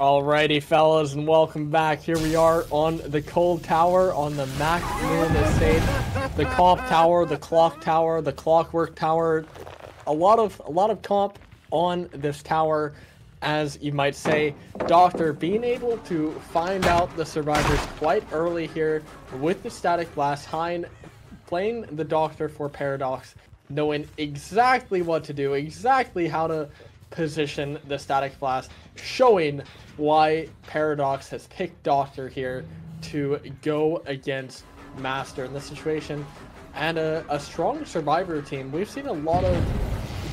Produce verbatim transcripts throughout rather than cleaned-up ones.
Alrighty, fellas, and welcome back. Here we are on the Cold Tower, on the MacMillan Estate, the Comp Tower, the Clock Tower, the Clockwork Tower. A lot of a lot of comp on this tower, as you might say. Doctor being able to find out the survivors quite early here with the Static Blast. Hine playing the Doctor for Paradox, knowing exactly what to do, exactly how to position the Static Blast, showing why Paradox has picked Doctor here to go against Master in this situation. And a, a strong survivor team. We've seen a lot of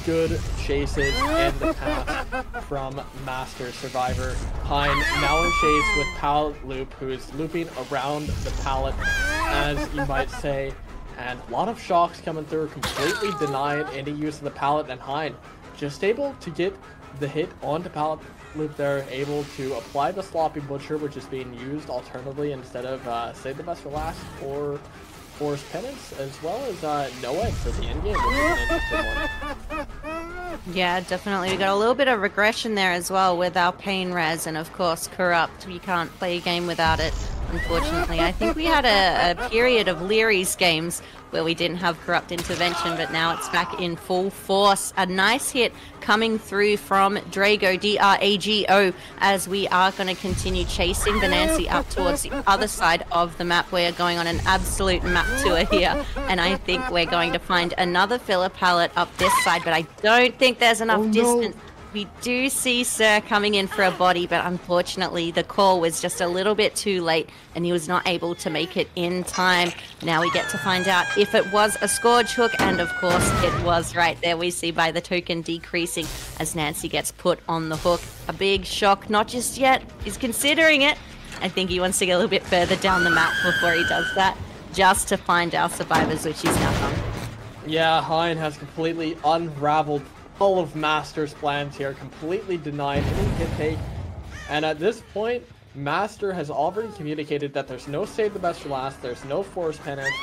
good chases in the past from Master Survivor. Hine now in chase with Pallet Loop, who is looping around the pallet, as you might say. And a lot of shocks coming through, completely denying any use of the pallet. And Hine just able to get the hit onto Pallet Loop there, able to apply the Sloppy Butcher, which is being used alternatively instead of uh, Save the Best for Last or Forced Penance, as well as uh, NOED for the end game, which is an interesting one. Yeah, definitely. We got a little bit of regression there as well with our Pain Res and, of course, Corrupt. We can't play a game without it, unfortunately. I think we had a, a period of Leary's games where we didn't have Corrupt Intervention, but now it's back in full force. A nice hit coming through from Drago, D R A G O, as we are going to continue chasing Benancy up towards the other side of the map. We're going on an absolute map tour here, and I think we're going to find another filler pallet up this side, but I don't think there's enough oh, distance. No. We do see Sir coming in for a body, but unfortunately the call was just a little bit too late and he was not able to make it in time. Now we get to find out if it was a Scourge Hook, and of course it was. Right there we see by the token decreasing as Nancy gets put on the hook. A big shock, not just yet, he's considering it. I think he wants to get a little bit further down the map before he does that, just to find our survivors, which he's now done. Yeah, Hine has completely unraveled all of Master's plans here, completely denied any hit take. And at this point, Master has already communicated that there's no Save the Best for Last, there's no Forced Penance,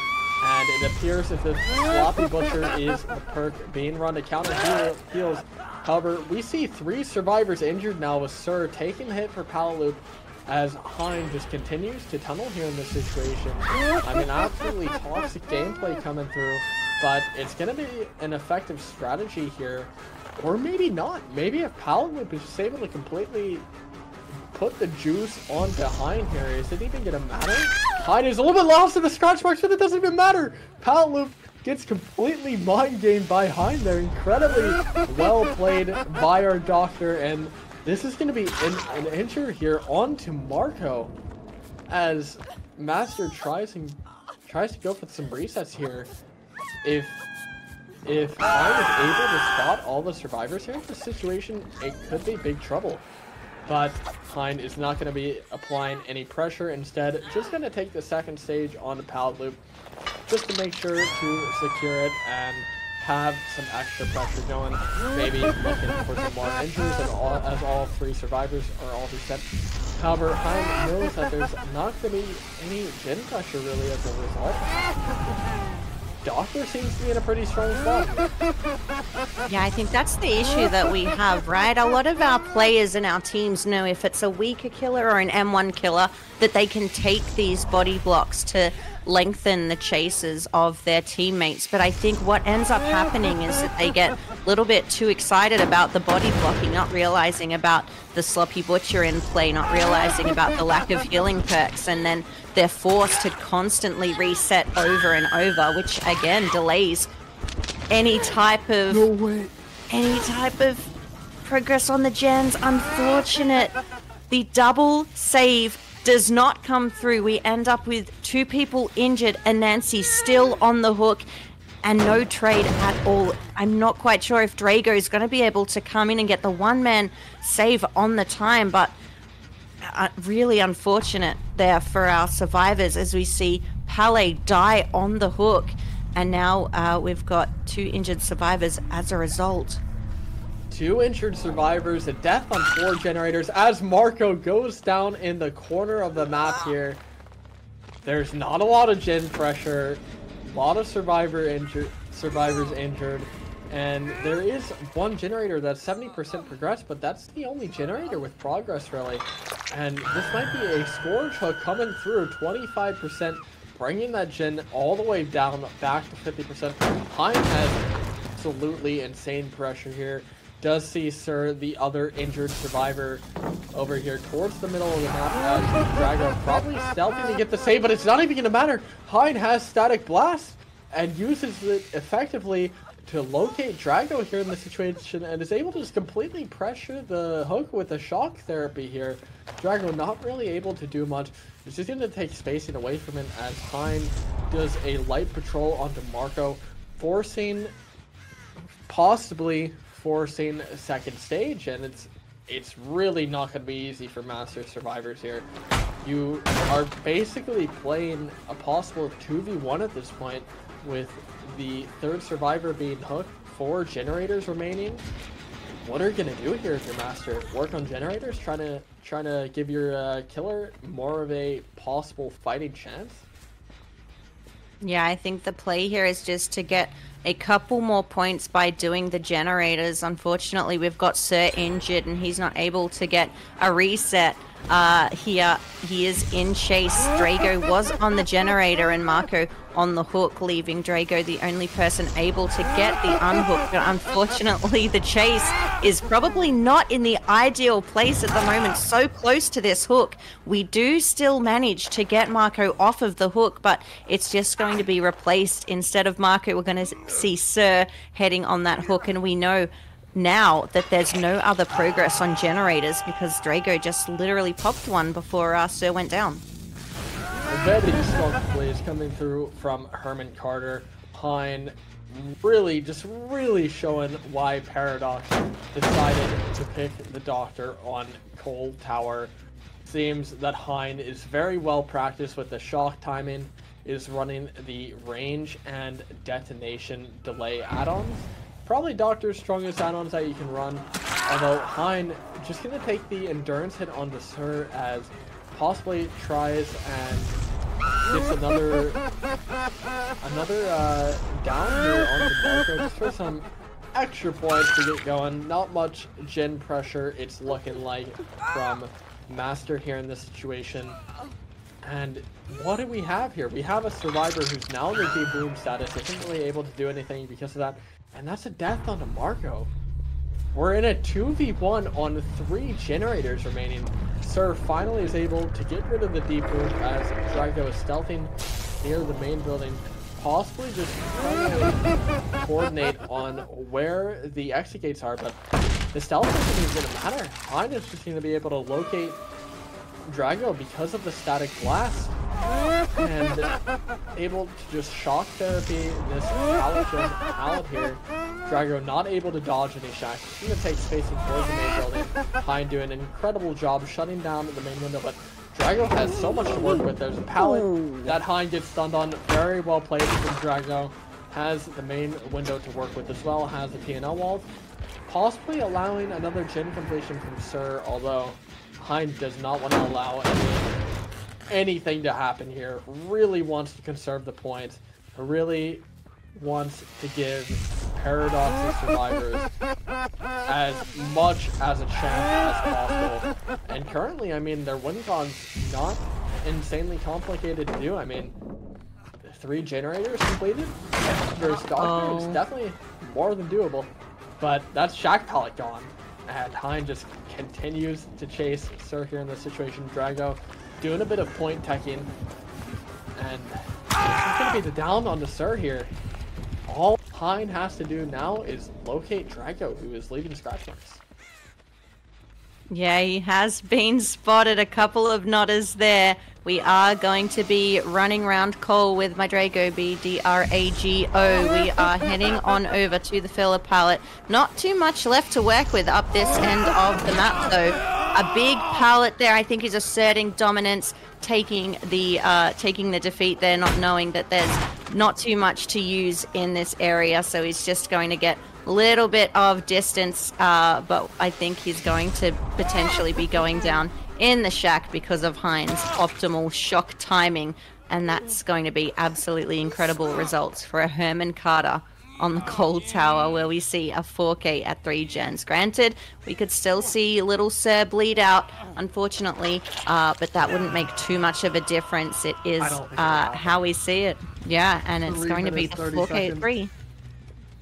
and it appears as if Sloppy Butcher is the perk being run to counter heal heals. However, we see three survivors injured now, with Sir taking the hit for Pallet Loop, as Hine just continues to tunnel here in this situation. I mean, absolutely toxic gameplay coming through. But it's going to be an effective strategy here, or maybe not. Maybe if Pallet Loop is just able to completely put the juice on behind here, is it even going to matter? Hine is a little bit lost in the scratch marks, but it doesn't even matter. Pallet Loop gets completely mind-gamed by Hine there. Incredibly well played by our Doctor, and this is going to be an, an injure here onto Marco, as Master tries and tries to go for some resets here. If if I was able to spot all the survivors here in this situation, it could be big trouble. But Hine is not going to be applying any pressure. Instead, just going to take the second stage on the Pallet Loop just to make sure to secure it and have some extra pressure going. Maybe looking for some more injuries, and all, as all three survivors are all reset. However, Hine knows that there's not going to be any gen pressure really as a result. Doctor seems to be in a pretty strong spot. Yeah, I think that's the issue that we have, right? A lot of our players and our teams know if it's a weaker killer or an M one killer that they can take these body blocks to lengthen the chases of their teammates. But I think what ends up happening is that they get a little bit too excited about the body blocking, not realizing about the Sloppy Butcher in play, not realizing about the lack of healing perks, and then they're forced to constantly reset over and over, which again delays any type of no way. any type of progress on the gens. Unfortunate, the double save does not come through. We end up with two people injured and Nancy still on the hook and no trade at all. I'm not quite sure if Drago is going to be able to come in and get the one-man save on the time, but uh, really unfortunate there for our survivors as we see Pallet die on the hook, and now uh, we've got two injured survivors as a result. Two injured survivors, a death on four generators as Marco goes down in the corner of the map here. There's not a lot of gen pressure, a lot of survivor injured, survivors injured, And there is one generator that's seventy percent progress, but that's the only generator with progress, really. And this might be a Scourge Hook coming through, twenty-five percent, bringing that gen all the way down back to fifty percent. Hine has absolutely insane pressure here. Does see Sir, the other injured survivor, over here towards the middle of the map as Drago probably stealthy to get the save, but it's not even going to matter. Hine has Static Blast and uses it effectively to locate Drago here in the situation and is able to just completely pressure the Hook with a shock therapy here. Drago not really able to do much. It's just going to take spacing away from him as Hine does a light patrol onto Marco, forcing, possibly forcing second stage, and it's it's really not going to be easy for Master survivors here. You are basically playing a possible two v one at this point, with the third survivor being hooked, four generators remaining. What are you gonna do here if you're Master? Work on generators, trying to trying to give your uh, killer more of a possible fighting chance. Yeah, I think the play here is just to get a couple more points by doing the generators. Unfortunately, we've got Sir injured and he's not able to get a reset uh, here. He is in chase. Drago was on the generator and Marco on the hook, leaving Drago the only person able to get the unhook. But unfortunately, the chase is probably not in the ideal place at the moment. So close to this hook. We do still manage to get Marco off of the hook, but it's just going to be replaced. Instead of Marco, we're going to see Sir heading on that hook, and we know now that there's no other progress on generators because Drago just literally popped one before uh, Sir went down. A very strong play is coming through from Herman Carter. Hine really, just really showing why Paradox decided to pick the Doctor on Cold Tower. Seems that Hine is very well practiced with the shock timing, is running the range and detonation delay add-ons. Probably Doctor's strongest add-ons that you can run. Although Hine just going to take the endurance hit onto Sir as possibly tries and gets another another uh, down here onto Marco just for some extra points to get going. Not much gen pressure it's looking like from Master here in this situation. And what do we have here? We have a survivor who's now in the deep boom status, isn't really able to do anything because of that, and that's a death onto Marco. We're in a two v one on three generators remaining. Sir finally is able to get rid of the deep boom as Drago is stealthing near the main building, possibly just trying to coordinate on where the exit gates are, but the stealth isn't even gonna matter. Hine is just gonna be able to locate Drago because of the static blast and able to just shock therapy this pallet out here. Drago not able to dodge any shots. He's going to take space and towards the main building. Hine doing an incredible job shutting down the main window, but Drago has so much to work with. There's a pallet that Hine gets stunned on. Very well played from Drago. Has the main window to work with as well. Has the P and L walls. Possibly allowing another gen completion from Sir, although Hine does not want to allow any, anything to happen here. Really wants to conserve the points. Really wants to give Paradox and survivors as much as a chance as possible. And currently, I mean, their win con's not insanely complicated to do. I mean, three generators completed. There's Doctor. It's definitely more than doable. But that's Shack Pallet gone. And Hine just continues to chase Sir here in this situation. Drago doing a bit of point teching. And this is going to be the down on the Sir here. All Hine has to do now is locate Drago, who is leaving scratch marks. Yeah, he has been spotted. A couple of nodders there. We are going to be running round Cole with my Drago, B D R A G O. We are heading on over to the filler pallet. Not too much left to work with up this end of the map, though. A big pallet there, I think, is asserting dominance, taking the uh, taking the defeat there, not knowing that there's not too much to use in this area. So he's just going to get a little bit of distance, uh, but I think he's going to potentially be going down in the shack because of Hine's optimal shock timing, and that's going to be absolutely incredible results for a Herman Carter on the Cold Tower, where we see a four K at three gens. Granted, we could still see little Sir bleed out, unfortunately, uh, but that wouldn't make too much of a difference. It is uh, how we see it. Yeah, and it's going to be the four K at three.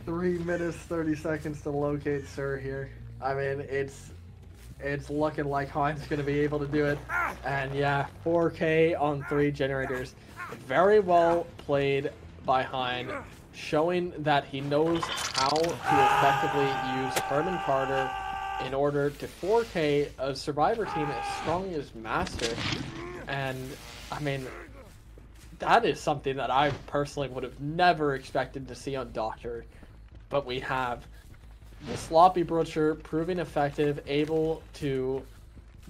three minutes, thirty seconds to locate Sir here. I mean, it's it's looking like Hine's going to be able to do it. And yeah, four K on three generators. Very well played by Hine, showing that he knows how to effectively use Herman Carter in order to four K a Survivor team as strong as Master. And, I mean, that is something that I personally would have never expected to see on Doctor. But we have the Sloppy Butcher proving effective, able to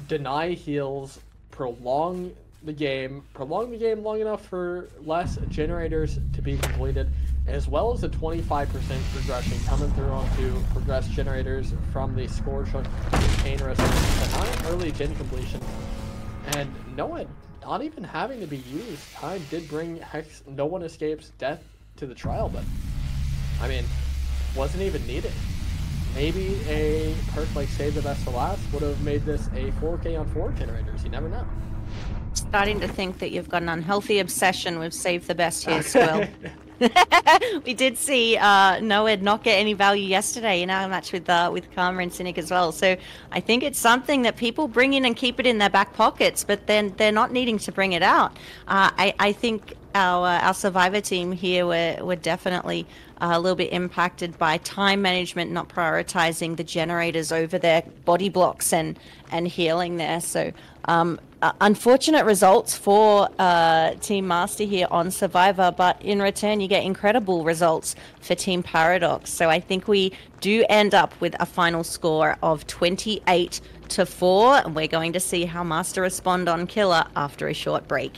deny heals, prolong the game, prolong the game long enough for less generators to be completed, as well as a twenty-five percent progression coming through onto progress generators from the Scourge Hook Pain Resonance, but not an early gen completion. And NOED not even having to be used. Time did bring Hex, No One Escapes Death to the trial, but I mean, wasn't even needed. Maybe a perk like Save the Best for Last would have made this a four K on four generators. You never know. Starting to think that you've got an unhealthy obsession with Save the Best here, Squill. We did see uh, NOED not get any value yesterday in our match with uh, with Karma and Cynic as well. So I think it's something that people bring in and keep it in their back pockets, but then they're not needing to bring it out. Uh, I, I think our uh, our Survivor team here were, were definitely uh, a little bit impacted by time management, not prioritizing the generators over their body blocks and, and healing there. So um, Uh, unfortunate results for uh, Team Master here on Survivor, but in return you get incredible results for Team Paradox. So I think we do end up with a final score of twenty-eight to four, and we're going to see how Master respond on Killer after a short break.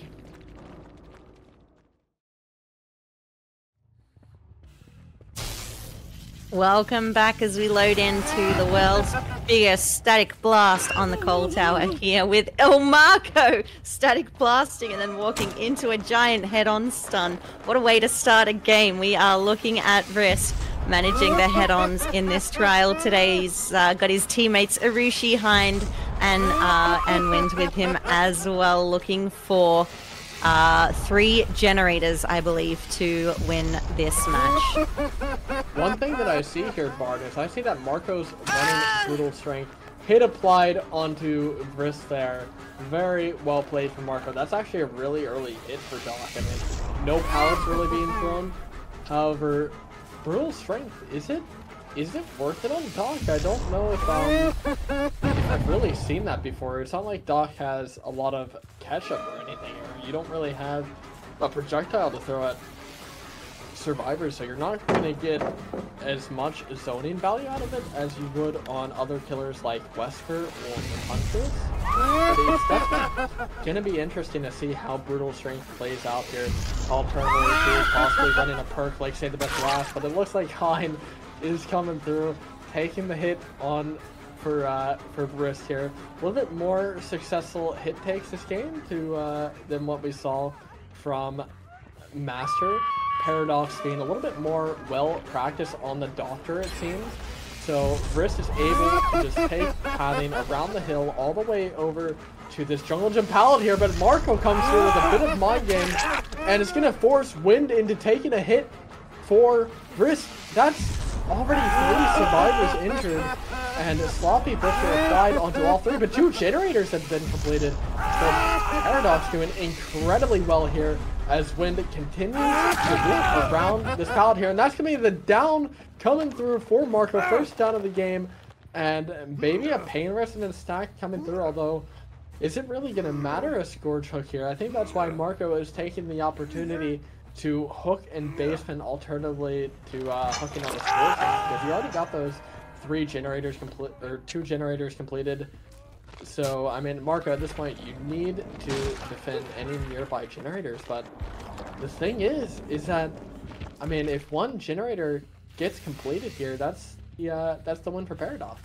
Welcome back as we load into the world's biggest Static Blast on the Cold Tower here with El Marco static blasting and then walking into a giant head-on stun. What a way to start a game. We are looking at Vrist managing the head-ons in this trial today. He's uh, got his teammates Arushi, Hind, and, uh, and Wind with him as well, looking for Uh, three generators, I believe, to win this match. One thing that I see here, Bard, is I see that Marco's running Brutal Strength hit applied onto Vrist there. Very well played from Marco. That's actually a really early hit for Doc. I mean, no pallets really being thrown. However, Brutal Strength, is it? Is it worth it on Doc? I don't know if um, I've really seen that before. It's not like Doc has a lot of catch-up or anything. You don't really have a projectile to throw at Survivors, so you're not going to get as much zoning value out of it as you would on other killers like Wesker or the Huntress. But it's going to be interesting to see how Brutal Strength plays out here. Alternatively, possibly running a perk like Save the Best Last, but it looks like Hine is coming through, taking the hit on for uh, for Vrist here. A little bit more successful hit takes this game to uh, than what we saw from Master. Paradox being a little bit more well practiced on the Doctor, it seems. So Vrist is able to just take padding around the hill all the way over to this jungle gym pallet here, but Marco comes through with a bit of mind game, and it's gonna force Wind into taking a hit for Vrist. That's already three survivors injured, and Sloppy Butcher died onto all three, but two generators have been completed. So Paradox doing incredibly well here as Wind continues to loop around this pallet here, and that's going to be the down coming through for Marco, first down of the game, and maybe a Pain Resonance stack coming through, although is it really going to matter a Scourge Hook here? I think that's why Marco is taking the opportunity to hook and basement, alternatively to uh, hooking on the Scourge, because you already got those three generators complete, or two generators completed. So, I mean, Marco, at this point, you need to defend any nearby generators, but the thing is, is that, I mean, if one generator gets completed here, that's the, uh, that's the win for Paradox.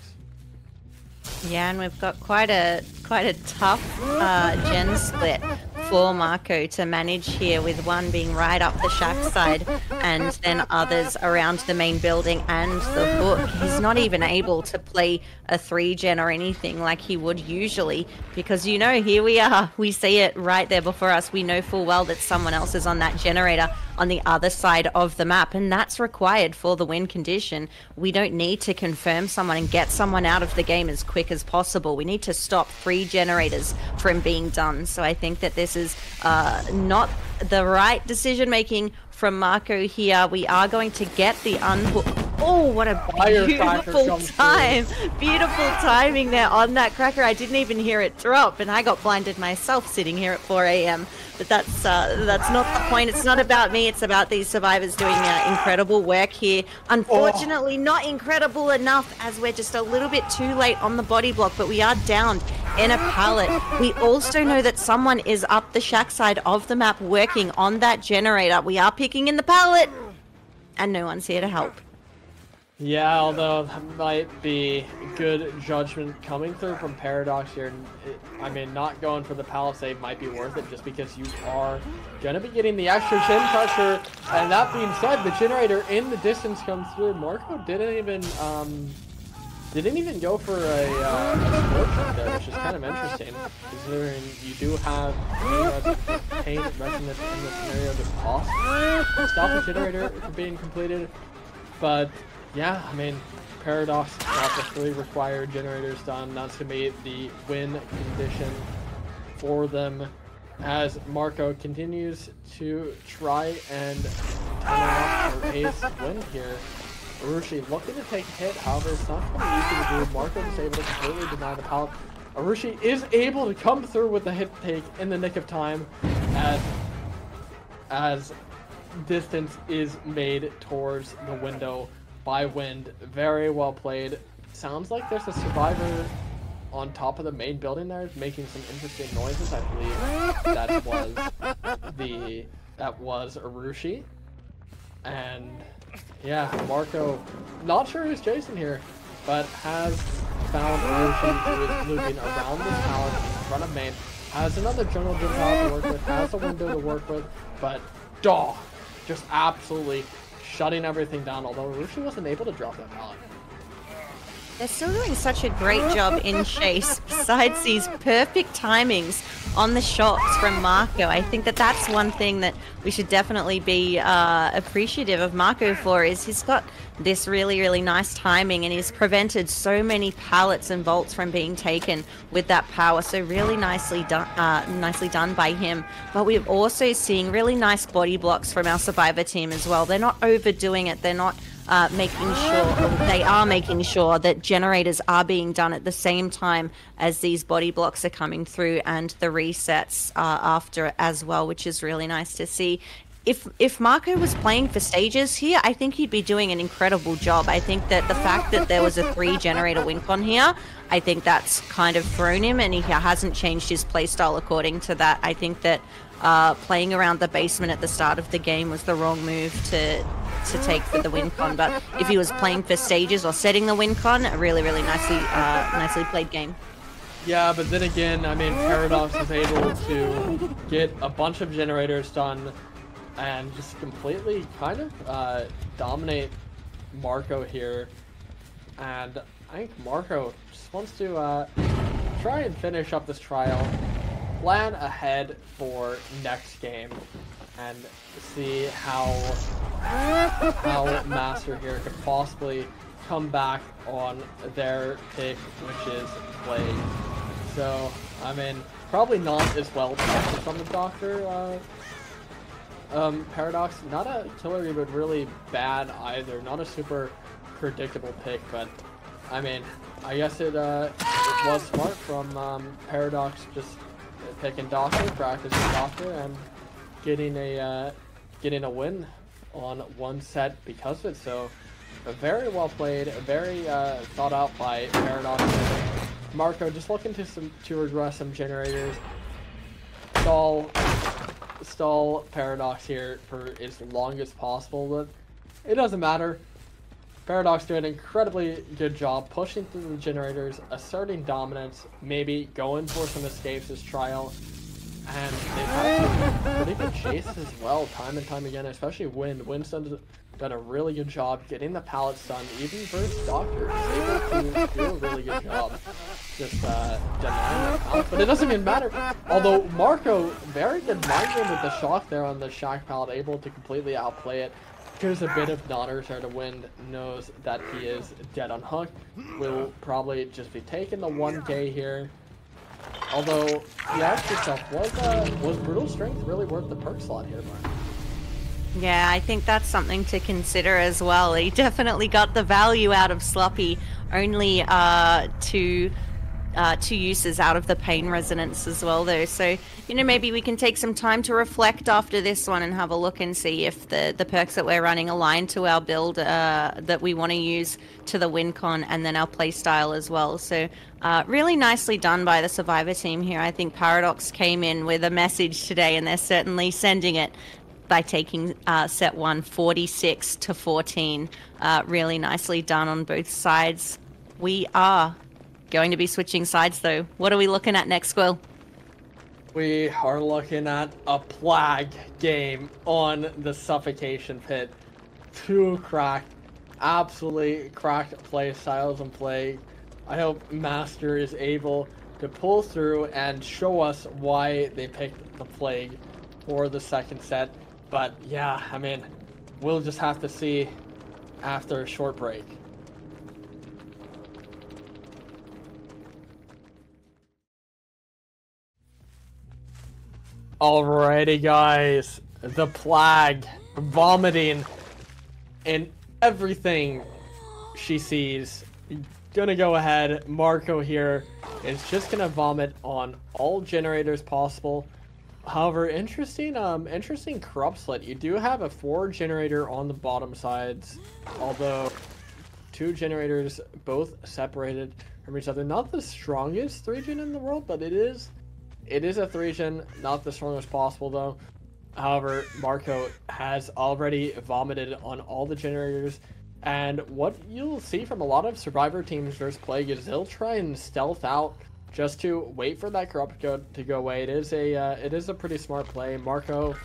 Yeah, and we've got quite a, quite a tough uh, gen split for Marco to manage here, with one being right up the shack side and then others around the main building and the hook. He's not even able to play a three gen or anything like he would usually, because, you know, here we are, we see it right there before us. We know full well that someone else is on that generator on the other side of the map, and that's required for the win condition. We don't need to confirm someone and get someone out of the game as quick as possible. We need to stop three generators from being done. So I think that this is uh, not the right decision making from Marco here. We are going to get the unhook. Oh, what a beautiful time. Beautiful timing there on that cracker. I didn't even hear it drop, and I got blinded myself sitting here at four A M But that's uh, that's not the point. It's not about me. It's about these survivors doing uh, incredible work here. Unfortunately, oh. not incredible enough, as we're just a little bit too late on the body block, but we are downed in a pallet. We also know that someone is up the shack side of the map working on that generator. We are picking in the pallet, and no one's here to help. Yeah, although that might be good judgment coming through from Paradox here. It, I mean, not going for the palisade might be worth it, just because you are going to be getting the extra chin pressure. And that being said, the generator in the distance comes through. Marco didn't even um, didn't even go for a, uh, a scorch there, which is kind of interesting, considering you do have uh, pain resonance in the scenario to cost. Stop the generator from being completed, but... yeah, I mean, Paradox got the three required generators done. That's going to be the win condition for them, as Marco continues to try and turn or ace win here. Arushi looking to take a hit, however, it's not going to be easy to do. Marco is able to completely deny the pallet. Arushi is able to come through with the hit take in the nick of time, as... as distance is made towards the window by Wind. Very well played. Sounds like there's a survivor on top of the main building there making some interesting noises. I believe that was the that was Arushi. And yeah, Marco, not sure who's chasing here, but has found Arushi, who is looping around the tower in front of main. Has another jungle to work with, has a window to work with, but daw, just absolutely shutting everything down, although Arushi wasn't able to drop that pallet. They're still doing such a great job in chase, besides these perfect timings on the shots from Marco. I think that that's one thing that we should definitely be uh, appreciative of Marco for, is he's got this really, really nice timing, and he's prevented so many pallets and bolts from being taken with that power. So really nicely done, uh, nicely done by him. But we're also seeing really nice body blocks from our survivor team as well. They're not overdoing it. They're not Uh, making sure, they are making sure that generators are being done at the same time as these body blocks are coming through, and the resets uh, after as well, which is really nice to see. If, if Marco was playing for stages here, I think he'd be doing an incredible job. I think that the fact that there was a three generator win con here, I think that's kind of thrown him, and he hasn't changed his playstyle according to that. I think that uh, playing around the basement at the start of the game was the wrong move to to take for the win con, but if he was playing for stages or setting the win con, a really, really nicely uh, nicely played game. Yeah, but then again, I mean, Paradox is able to get a bunch of generators done and just completely kind of uh, dominate Marco here. And I think Marco just wants to uh, try and finish up this trial, plan ahead for next game, and see how how Master here could possibly come back on their pick, which is Plague. So, I mean, probably not as well tested from the Doctor. Uh, um, Paradox, not a killer, but really bad either. Not a super predictable pick, but I mean, I guess it, uh, it was smart from um, Paradox, just picking Doctor, practicing Doctor, and getting a uh, getting a win on one set because of it. So very well played, very uh, thought out by Paradox. Marco just looking to some to regress some generators. Stall, stall Paradox here for as long as possible, but it doesn't matter. Paradox doing an incredibly good job pushing through the generators, asserting dominance, maybe going for some escapes this trial. And they've had pretty good chase as well, time and time again, especially Wind. Winston's done a really good job getting the pallets done, even versus Doctor. He's able to do a really good job just uh, denying the pallet. But it doesn't even matter. Although Marco, very good mind game with the shock there on the shock pallet, able to completely outplay it. Here's a bit of non-return to Wind, knows that he is dead on hook. Will probably just be taking the one K here. Although, you ask yourself, was, uh, was Brutal Strength really worth the perk slot here, Mark? Yeah, I think that's something to consider as well. He definitely got the value out of Sloppy, only uh, two, uh, two uses out of the Pain Resonance as well, though. So, you know, maybe we can take some time to reflect after this one and have a look and see if the, the perks that we're running align to our build uh, that we want to use to the WinCon and then our playstyle as well. So, Uh, really nicely done by the Survivor team here. I think Paradox came in with a message today, and they're certainly sending it by taking uh, set one forty-six to fourteen. Uh, really nicely done on both sides. We are going to be switching sides, though. What are we looking at next, Will? We are looking at a Plague game on the Suffocation Pit. Two cracked, absolutely cracked play styles and play. I hope Master is able to pull through and show us why they picked the Plague for the second set. But yeah, I mean, we'll just have to see after a short break. Alrighty guys, the Plague vomiting and everything she sees. Gonna go ahead. Marco here is just gonna vomit on all generators possible. However, interesting um interesting corrupt slit. You do have a four generator on the bottom sides, although two generators both separated from each other. Not the strongest three gen in the world, but it is it is a three gen, not the strongest possible though. However, Marco has already vomited on all the generators. And what you'll see from a lot of Survivor teams versus Plague is they'll try and stealth out just to wait for that corrupt code to go away. It is a uh, it is a pretty smart play. Marco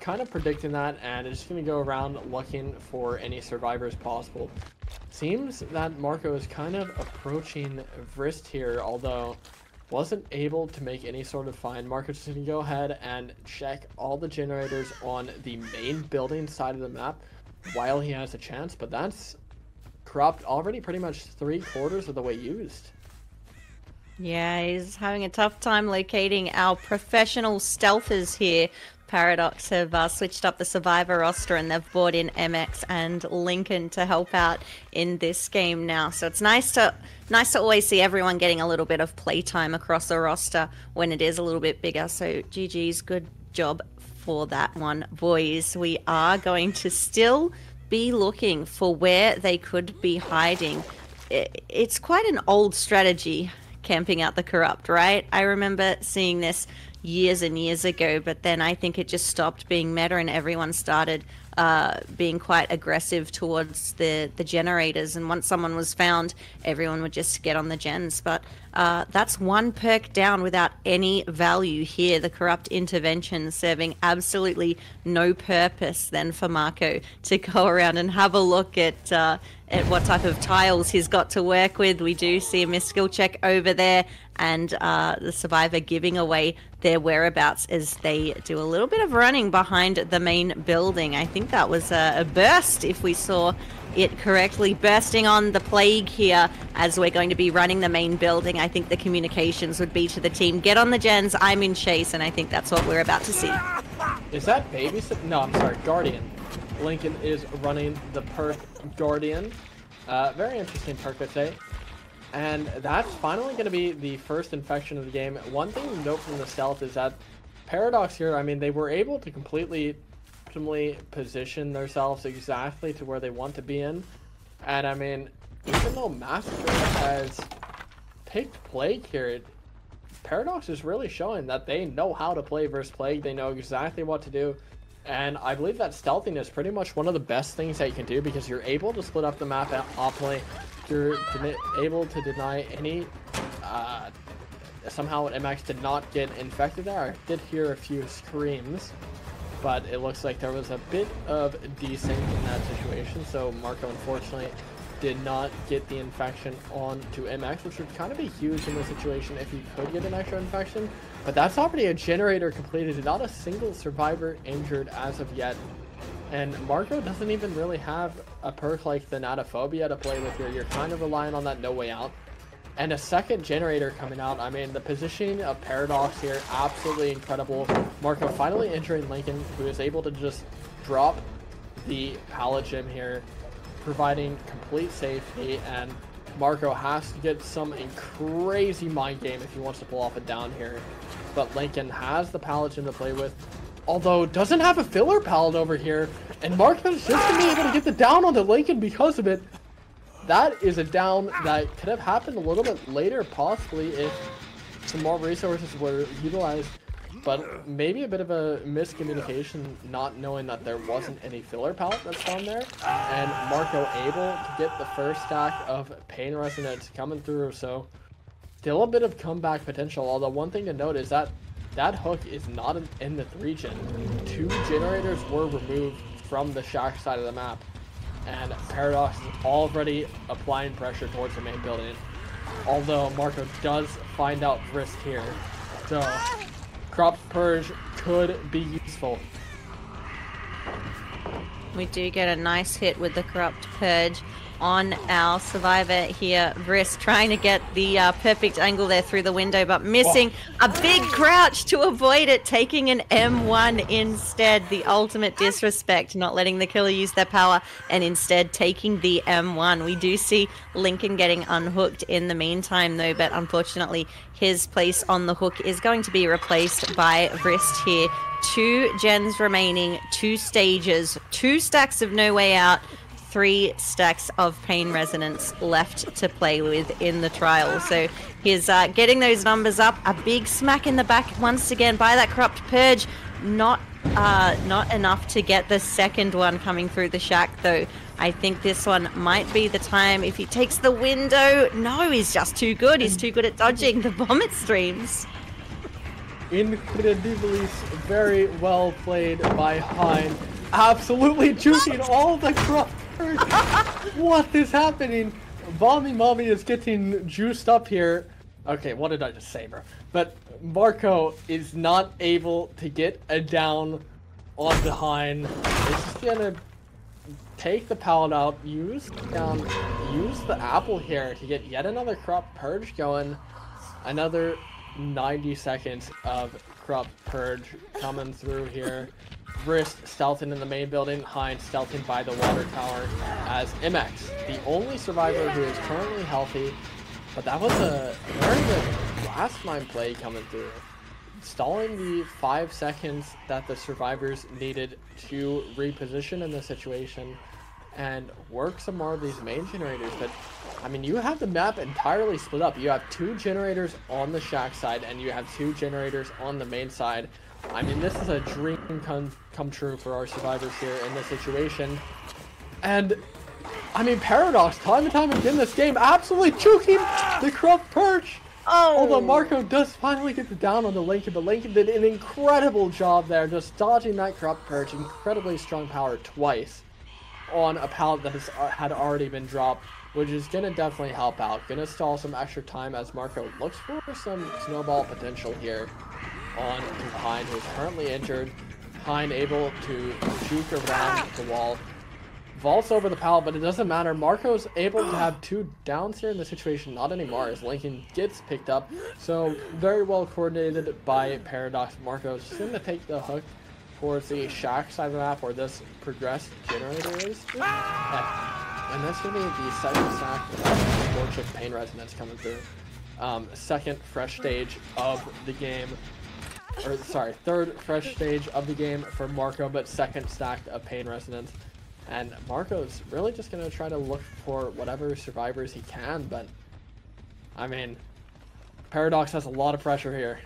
kind of predicting that and is just going to go around looking for any survivors possible. Seems that Marco is kind of approaching Vrist here, although wasn't able to make any sort of find. Marco's just going to go ahead and check all the generators on the main building side of the map while he has a chance, but that's corrupt already pretty much three quarters of the way used. Yeah, he's having a tough time locating our professional stealthers here. Paradox have uh, switched up the Survivor roster and they've brought in M X and Lincoln to help out in this game now. So it's nice to nice to always see everyone getting a little bit of playtime across the roster when it is a little bit bigger. So G G's, good job for that one, boys. We are going to still be looking for where they could be hiding. It's quite an old strategy, camping out the corrupt, right? I remember seeing this years and years ago, but then I think it just stopped being meta and everyone started uh, being quite aggressive towards the, the generators. And once someone was found, everyone would just get on the gens. But uh, that's one perk down without any value here. The corrupt intervention serving absolutely no purpose then for Marco to go around and have a look at uh, at what type of tiles he's got to work with. We do see a missed skill check over there, and uh, the Survivor giving away their whereabouts as they do a little bit of running behind the main building. I think that was a, a burst, if we saw it correctly, bursting on the Plague here as we're going to be running the main building. I think the communications would be to the team, get on the gens, I'm in chase, and I think that's what we're about to see. Is that babysit? No, I'm sorry, Guardian. Lincoln is running the perk Guardian. Uh, very interesting perk, I'd say. And that's finally going to be the first infection of the game. One thing to note from the stealth is that Paradox here, I mean, they were able to completely position themselves exactly to where they want to be in. And I mean, even though Master has picked Plague here, it, Paradox is really showing that they know how to play versus Plague. They know exactly what to do. And I believe that stealthing is pretty much one of the best things that you can do, because you're able to split up the map optimally. You're able to deny any uh, somehow M X did not get infected there. I did hear a few screams, but it looks like there was a bit of desync in that situation, so Marco unfortunately did not get the infection onto M X, which would kind of be huge in this situation if he could get an extra infection. But that's already a generator completed, not a single survivor injured as of yet. And Marco doesn't even really have a perk like the Natophobia to play with here. You're kind of relying on that No Way Out. And a second generator coming out. I mean, the positioning of Paradox here, absolutely incredible. Marco finally entering Lincoln, who is able to just drop the pallet gem here, providing complete safety. And Marco has to get some crazy mind game if he wants to pull off a down here. But Lincoln has the pallet gem to play with, although doesn't have a filler pallet over here. And Marco's just going to be able to get the down onto Lincoln because of it. That is a down that could have happened a little bit later, possibly, if some more resources were utilized, but maybe a bit of a miscommunication, not knowing that there wasn't any filler pallet that's on there, and Marco able to get the first stack of Pain Resonance coming through, so still a bit of comeback potential, although one thing to note is that that hook is not in the three gen. Two generators were removed from the shack side of the map, and Paradox is already applying pressure towards the main building, although Marco does find out Vrist here, so Corrupt Purge could be useful. We do get a nice hit with the Corrupt Purge on our survivor here, Vrist, trying to get the uh, perfect angle there through the window, but missing oh. a big crouch to avoid it, taking an M one instead. The ultimate disrespect, not letting the killer use their power and instead taking the M one. We do see Lincoln getting unhooked in the meantime though, but unfortunately his place on the hook is going to be replaced by Vrist here. Two gens remaining, two stages, two stacks of No Way Out, three stacks of Pain Resonance left to play with in the trial. So he's uh, getting those numbers up. A big smack in the back once again by that Corrupt Purge. Not, uh, not enough to get the second one coming through the shack though. I think this one might be the time. If he takes the window, no, he's just too good. He's too good at dodging the vomit streams. Incredibly very well played by Hine. Absolutely juicing all the Corrupt Purge. What is happening? Mommy Mommy is getting juiced up here. Okay, what did I just say, bro? But Marco is not able to get a down on the Hine. It's just gonna take the pallet out, use down, use the apple here to get yet another Corrupt Purge going. Another ninety seconds of Corrupt Purge coming through here. Vrist stealthing in the main building, Hind stealthing by the water tower as M X, the only survivor who is currently healthy. But that was a very good last mine play coming through, stalling the five seconds that the survivors needed to reposition in the situation and work some more of these main generators. But I mean, you have the map entirely split up. You have two generators on the shack side and you have two generators on the main side. I mean, this is a dream come, come true for our survivors here in this situation. And I mean, Paradox, time and time again this game, absolutely choking the Corrupt Purge. Oh. Although Marco does finally get the down on the Lincoln, but Lincoln did an incredible job there, just dodging that Corrupt Purge, incredibly strong power twice on a pallet that has, uh, had already been dropped, which is going to definitely help out. Going to stall some extra time as Marco looks for some snowball potential here on Hine, who is currently injured. Hine able to juke around the wall, vaults over the pallet, but it doesn't matter. Marco's able to have two downs here in the situation, not anymore, as Lincoln gets picked up. So very well coordinated by Paradox. Marco's just going to take the hook towards the shack side of the map where this progressed generator is. Ah! And that's going to be the second stack of Lordship Pain Resonance coming through. Um, second fresh stage of the game. Or sorry, third fresh stage of the game for Marco, but second stack of Pain Resonance. And Marco's really just going to try to look for whatever survivors he can, but I mean, Paradox has a lot of pressure here.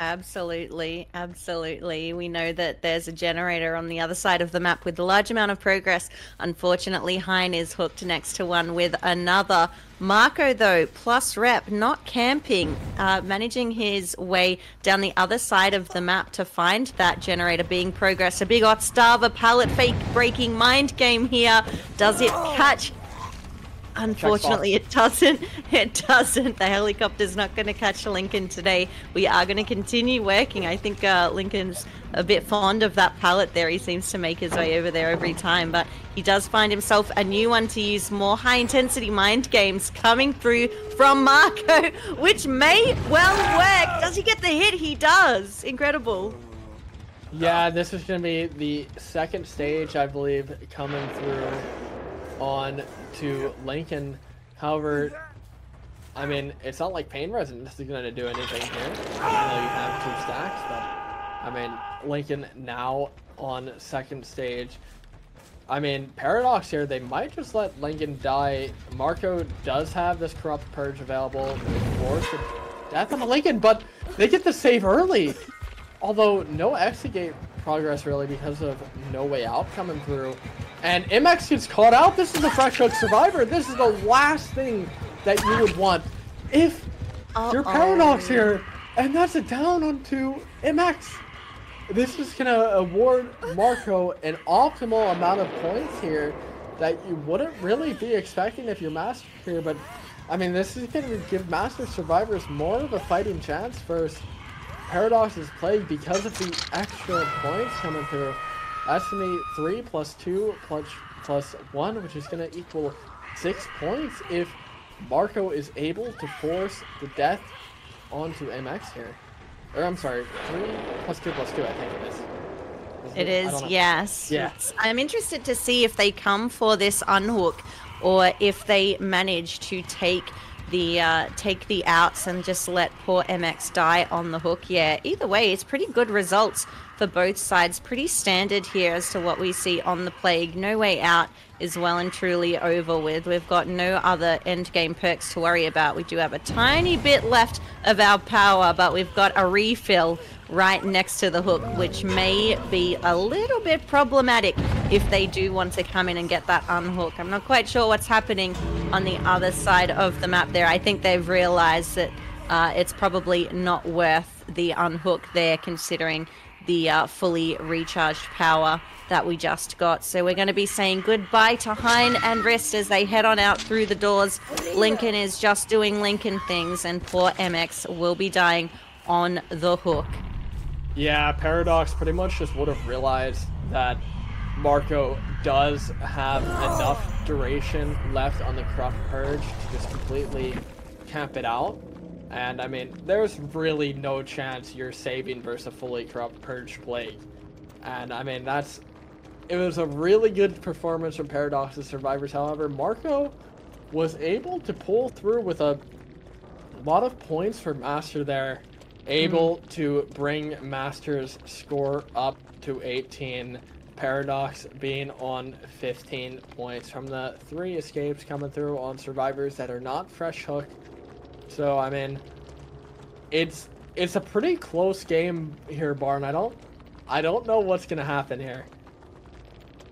Absolutely, absolutely. We know that there's a generator on the other side of the map with a large amount of progress. Unfortunately, Hine is hooked next to one with another. Marco, though, plus rep, not camping, uh, managing his way down the other side of the map to find that generator being progressed. A big old Starver pallet fake breaking mind game here. Does it catch? Unfortunately, it doesn't. It doesn't. The helicopter's not going to catch Lincoln today. We are going to continue working. I think uh, Lincoln's a bit fond of that pallet there. He seems to make his way over there every time, but he does find himself a new one to use. More high-intensity mind games coming through from Marco, which may well work. Does he get the hit? He does. Incredible. Yeah, this is going to be the second stage, I believe, coming through on to Lincoln. However, I mean, it's not like Pain Resonance is going to do anything here. Even though you have two stacks, but I mean, Lincoln now on second stage. I mean, Paradox here, they might just let Lincoln die. Marco does have this Corrupt Purge available. Forced death on Lincoln, but they get the save early. Although, no exit gate progress really because of No Way Out coming through. And M X gets caught out. This is the Fresh Hook survivor. This is the last thing that you would want if uh-oh. You're Paradox here. And that's a down onto M X. This is going to award Marco an optimal amount of points here that you wouldn't really be expecting if you're Master here. But, I mean, this is going to give Master survivors more of a fighting chance versus Paradox's Plague because of the extra points coming through. That's going to be three plus two plus one, which is going to equal six points if Marco is able to force the death onto M X here. Or, I'm sorry, three plus two plus two, I think it is. It is, yes. Yeah. I'm interested to see if they come for this unhook or if they manage to take the uh, take the outs and just let poor M X die on the hook. Yeah, either way, it's pretty good results for both sides. Pretty standard here as to what we see on the Plague. No Way Out is well and truly over with. We've got no other endgame perks to worry about. We do have a tiny bit left of our power, but we've got a refill right next to the hook, which may be a little bit problematic if they do want to come in and get that unhook. I'm not quite sure what's happening on the other side of the map there. I think they've realized that uh, it's probably not worth the unhook there, considering the uh, fully recharged power that we just got. So we're going to be saying goodbye to Hine and Vrist as they head on out through the doors. Lincoln is just doing Lincoln things, and poor M X will be dying on the hook. Yeah, Paradox pretty much just would have realized that Marco does have enough duration left on the Corrupt Purge to just completely camp it out. And, I mean, there's really no chance you're saving versus a fully Corrupt Purge Plague. And, I mean, that's... It was a really good performance from Paradox's survivors. However, Marco was able to pull through with a lot of points for Master there. Able mm. to bring Master's score up to eighteen. Paradox being on fifteen points from the three escapes coming through on survivors that are not Fresh Hook. So, I mean, it's it's a pretty close game here, Barn. I don't I don't know what's gonna happen here.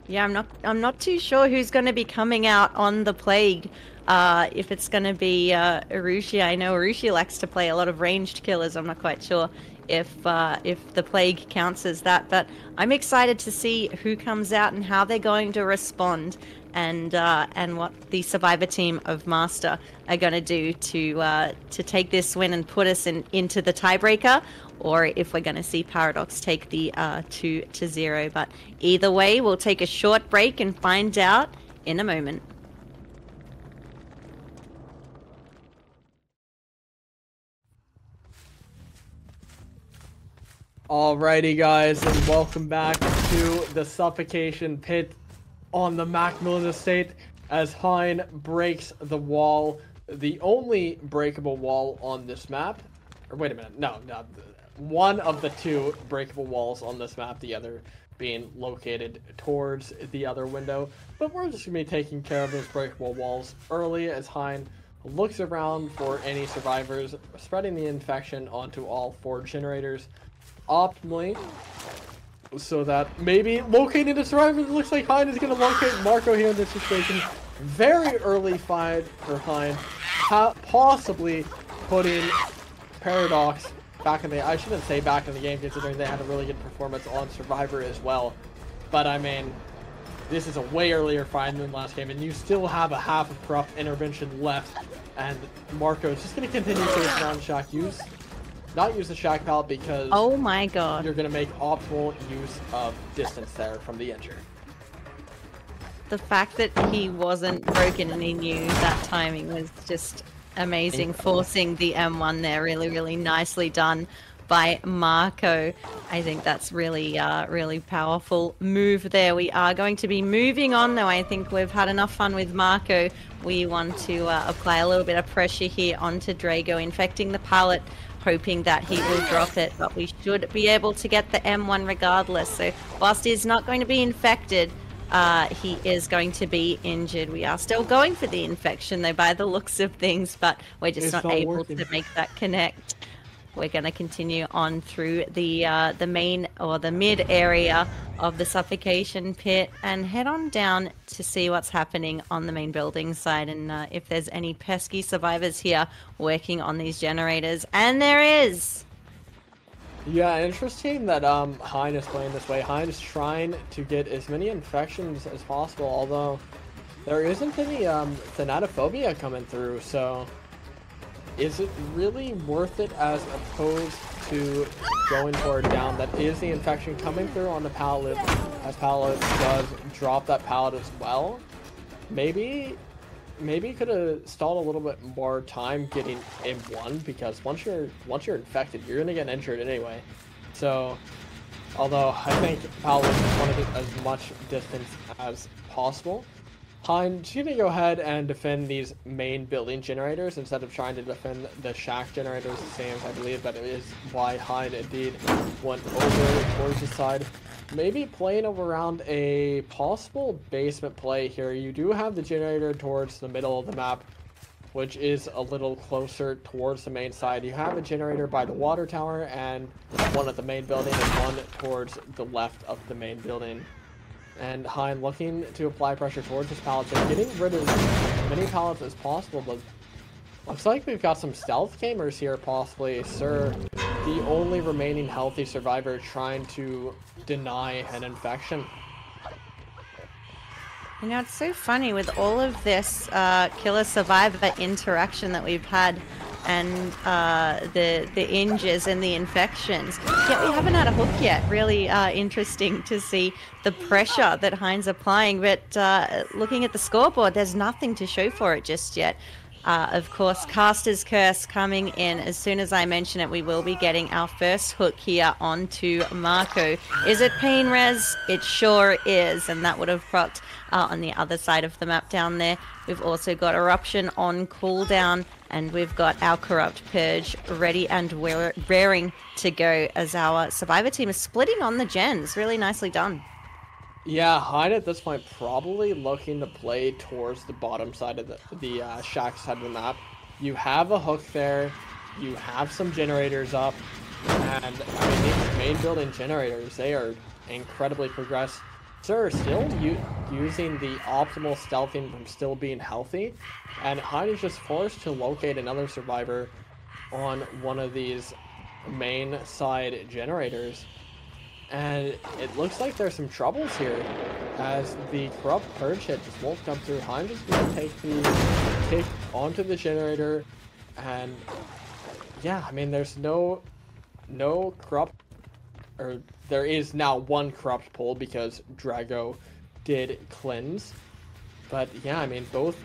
Yeah, I'm not I'm not too sure who's gonna be coming out on the Plague. Uh, if it's gonna be uh, Arushi. I know Arushi likes to play a lot of ranged killers. I'm not quite sure if uh, if the Plague counts as that, but I'm excited to see who comes out and how they're going to respond, and uh, and what the survivor team of Master are going to do to uh, to take this win and put us in into the tiebreaker, or if we're going to see Paradox take the uh, two to zero. But either way, we'll take a short break and find out in a moment. Alrighty guys, and welcome back to the Suffocation Pit on the MacMillan Estate as Hine breaks the wall, the only breakable wall on this map. Or wait a minute, no, no, one of the two breakable walls on this map, the other being located towards the other window. But we're just going to be taking care of those breakable walls early as Hine looks around for any survivors, spreading the infection onto all four generators optimally, so that maybe locating a survivor. It looks like Hine is going to locate Marco here in this situation. Very early fight for Hine, possibly putting Paradox back in the, I shouldn't say back in the game, considering they had a really good performance on Survivor as well. But I mean, this is a way earlier find than last game, and you still have a half of Corrupt Intervention left, and Marco is just going to continue to his non-shock use. Not use the shock pallet because, oh my god, you're going to make optimal use of distance there from the injured. The fact that he wasn't broken and he knew that timing was just amazing. Forcing the M one there, really, really nicely done by Marco. I think that's really, uh, really powerful move there. We are going to be moving on though. I think we've had enough fun with Marco. We want to uh, apply a little bit of pressure here onto Drago, infecting the pallet, hoping that he will drop it, but we should be able to get the M one regardless. So whilst he's not going to be infected, uh, he is going to be injured. We are still going for the infection though, by the looks of things, but we're just it's not, not able working. to make that connect. We're going to continue on through the uh, the main or the mid area of the Suffocation Pit and head on down to see what's happening on the main building side, and uh, if there's any pesky survivors here working on these generators. And there is! Yeah, interesting that um, Hine is playing this way. Hine is trying to get as many infections as possible, although there isn't any um, thanatophobia coming through, so... Is it really worth it as opposed to going for a down? That is the infection coming through on the pallet, as pallet does drop that pallet as well. Maybe, maybe could have stalled a little bit more time getting M one, because once you're once you're infected, you're gonna get injured anyway. So, although I think pallet just wanted it as much distance as possible. Hine, she's going to go ahead and defend these main building generators instead of trying to defend the shack generators, the same, I believe, that it is why Hine indeed went over towards the side. Maybe playing around a possible basement play here. You do have the generator towards the middle of the map, which is a little closer towards the main side. You have a generator by the water tower and one at the main building and one towards the left of the main building. And Hine looking to apply pressure towards his pallets and getting rid of as many pallets as possible, but looks like we've got some stealth gamers here, possibly. Sir, the only remaining healthy survivor, trying to deny an infection. You know, it's so funny with all of this uh, killer-survivor interaction that we've had, and uh, the the injures and the infections, yet we haven't had a hook yet. Really uh, interesting to see the pressure that Hine's applying, but uh, looking at the scoreboard, there's nothing to show for it just yet. Uh, of course, Caster's Curse coming in. As soon as I mention it, we will be getting our first hook here onto Marco. Is it Pain Res? It sure is, and that would have propped uh, on the other side of the map down there. We've also got Eruption on cooldown, and we've got our Corrupt Purge ready and raring to go as our Survivor team is splitting on the gens. Really nicely done. Yeah, Hine at this point probably looking to play towards the bottom side of the, the uh, shack side of the map. You have a hook there, you have some generators up, and I mean, these main building generators, they are incredibly progressed. Sir still u using the optimal stealthing from still being healthy, and Hine is just forced to locate another survivor on one of these main side generators. And it looks like there's some troubles here, as the Corrupt Purge hit just won't come through. Hine just going to take the kick onto the generator, and yeah, I mean, there's no, no corrupt, or there is now one corrupt pull because Drago did cleanse. But yeah, I mean, both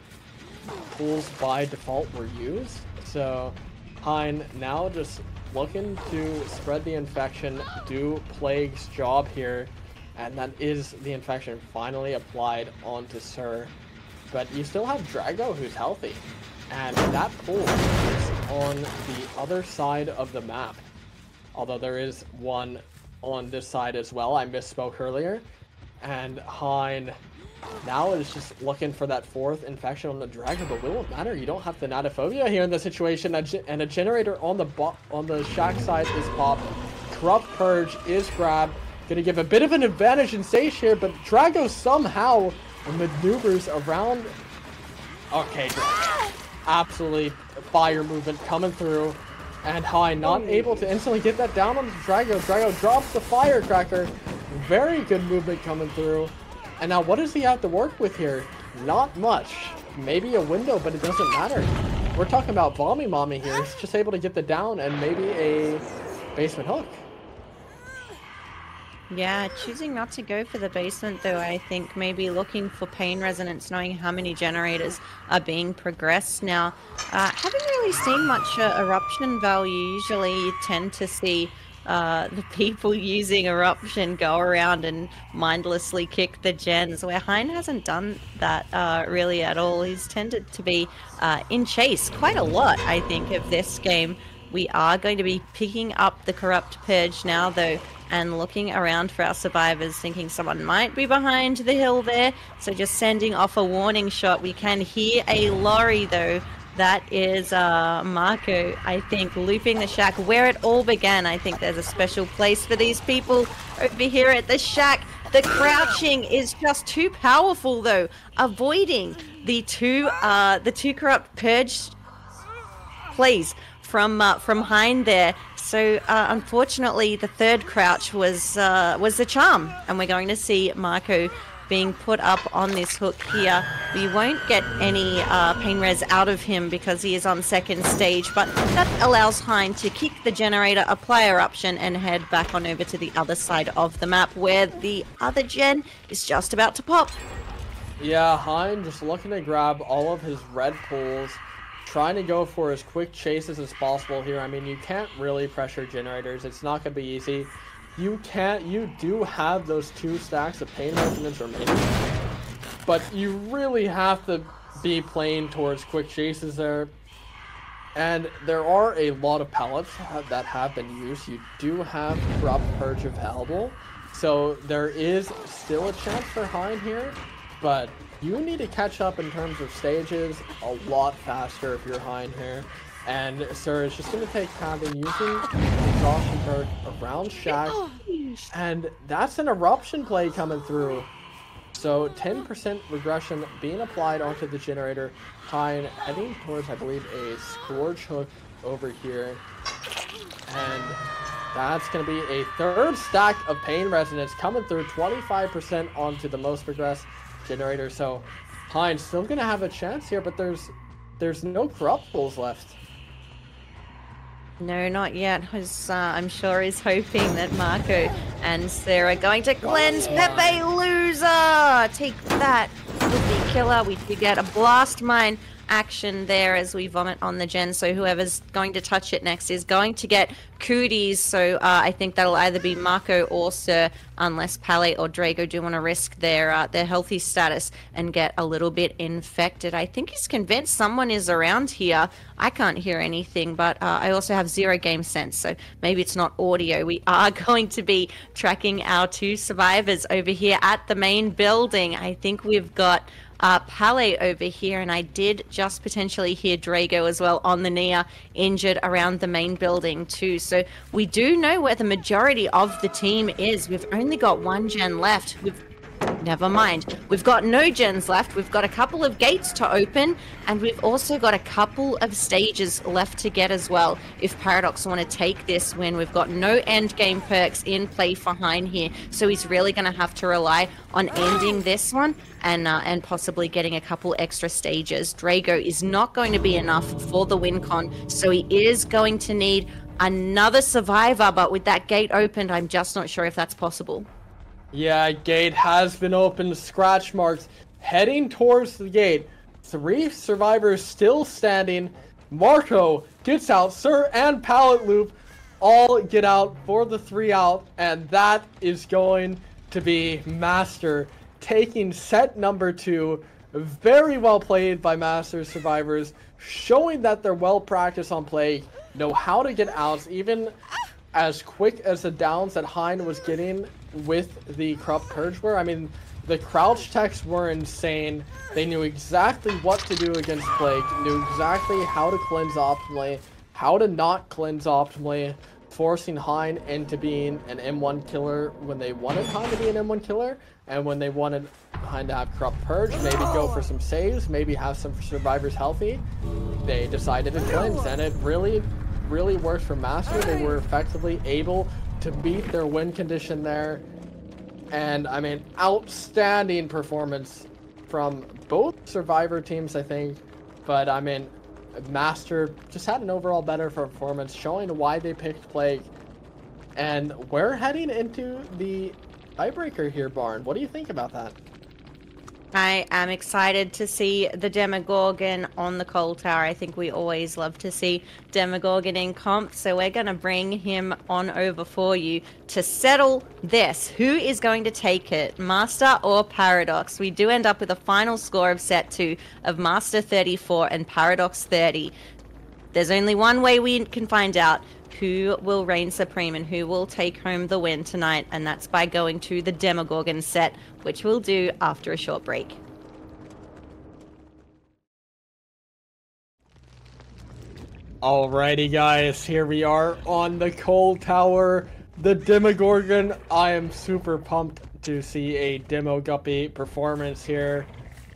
pulls by default were used, so Hine now just looking to spread the infection, do Plague's job here, and that is the infection finally applied onto Sir. But you still have Drago who's healthy, and that pool is on the other side of the map. Although there is one on this side as well, I misspoke earlier. And Hine Now it's just looking for that fourth infection on the Drago, but will it matter? You don't have the Natophobia here in this situation, and a generator on the on the shack side is popped. Corrupt Purge is grabbed. Gonna give a bit of an advantage in stage here, but Drago somehow maneuvers around. Okay, Drago. Absolutely fire movement coming through. And Hine not able to instantly get that down on Drago. Drago drops the firecracker. Very good movement coming through. And now what does he have to work with here? Not much. Maybe a window, but it doesn't matter. We're talking about Bomby Mommy here. He's just able to get the down and maybe a basement hook. Yeah, choosing not to go for the basement though, I think maybe looking for Pain Resonance, knowing how many generators are being progressed now. Uh, haven't really seen much uh, Eruption value. Usually you tend to see uh, the people using Eruption go around and mindlessly kick the gens, where Hine hasn't done that uh, really at all. He's tended to be uh, in chase quite a lot, I think, of this game. We are going to be picking up the Corrupt Purge now though, and looking around for our survivors, thinking someone might be behind the hill there. So just sending off a warning shot. We can hear a lorry though. That is uh, Marco, I think, looping the shack where it all began. I think there's a special place for these people over here at the shack. The crouching is just too powerful though. Avoiding the two, uh, the two Corrupt Purge plays from uh, from Hind there. So uh, unfortunately the third crouch was uh, was the charm, and we're going to see Marco being put up on this hook here. We won't get any uh, Pain Res out of him because he is on second stage, but that allows Hind to kick the generator, apply Eruption, and head back on over to the other side of the map where the other gen is just about to pop. Yeah, Hind just looking to grab all of his red pools, trying to go for as quick chases as possible here. I mean, you can't really pressure generators. It's not going to be easy. You can't, you do have those two stacks of Pain Resonance remaining, but you really have to be playing towards quick chases there. And there are a lot of pallets that have been used. You do have Corrupt Purge available, so there is still a chance for Hine here, but you need to catch up in terms of stages a lot faster if you're Hind here. And Sir is just going to take time in using exhaustion perk around shack. And that's an Eruption play coming through. So ten percent regression being applied onto the generator. Hind heading towards, I believe, a Scourge Hook over here. And that's going to be a third stack of Pain Resonance coming through, twenty-five percent onto the most progressed generator. So Hind's still gonna have a chance here, but there's there's no Corrupt Pools left. No, not yet. His, uh, I'm sure he's hoping that Marco and Sarah are going to cleanse. Oh, Pepe Loser! Take that, Whoopie Killer. We do get a blast mine action there as we vomit on the gen, so whoever's going to touch it next is going to get cooties. So uh, I think that'll either be Marco or Sir, unless Pallet or Drago do want to risk their uh, their healthy status and get a little bit infected. I think he's convinced someone is around here. I can't hear anything, but uh, I also have zero game sense, so maybe it's not audio. We are going to be tracking our two survivors over here at the main building. I think we've got Uh, Pallet over here, and I did just potentially hear Drago as well on the Nia, injured around the main building too. So we do know where the majority of the team is. We've only got one gen left. We've Never mind. We've got no gens left. We've got a couple of gates to open, and we've also got a couple of stages left to get as well. If Paradox want to take this win, we've got no end game perks in play for Hine here, so he's really going to have to rely on ending this one and uh, and possibly getting a couple extra stages. Drago is not going to be enough for the win con, so he is going to need another survivor. But with that gate opened, I'm just not sure if that's possible. Yeah, gate has been opened. Scratch marks heading towards the gate. Three survivors still standing. Marco gets out. Sir and Pallet Loop all get out for the three out. And that is going to be Master taking set number two. Very well played by Master survivors, showing that they're well practiced on play, know how to get outs, even as quick as the downs that Hine was getting with the Corrupt Purge were. I mean, the crouch techs were insane. They knew exactly what to do against Plague, knew exactly how to cleanse optimally, how to not cleanse optimally, forcing Hine into being an M one killer when they wanted Hine to be an M one killer, and when they wanted Hine to have Corrupt Purge, maybe go for some saves, maybe have some survivors healthy, they decided to cleanse, and it really, really worked for Master. They were effectively able to beat their win condition there. And I mean, outstanding performance from both survivor teams, I think. But I mean, Master just had an overall better performance, showing why they picked Plague. And we're heading into the tiebreaker here, Barn. What do you think about that? I am excited to see the Demogorgon on the Cold Tower. I think we always love to see Demogorgon in comp, so we're going to bring him on over for you to settle this. Who is going to take it, Master or Paradox? We do end up with a final score of set two of Master thirty-four and Paradox thirty. There's only one way we can find out who will reign supreme and who will take home the win tonight, and that's by going to the Demogorgon set, which we'll do after a short break. Alrighty guys, here we are on the Cold Tower, the Demogorgon. I am super pumped to see a Demo Guppy performance here.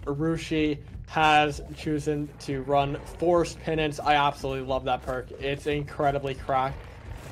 Arushi has chosen to run Forced Penance. I absolutely love that perk. It's incredibly cracked.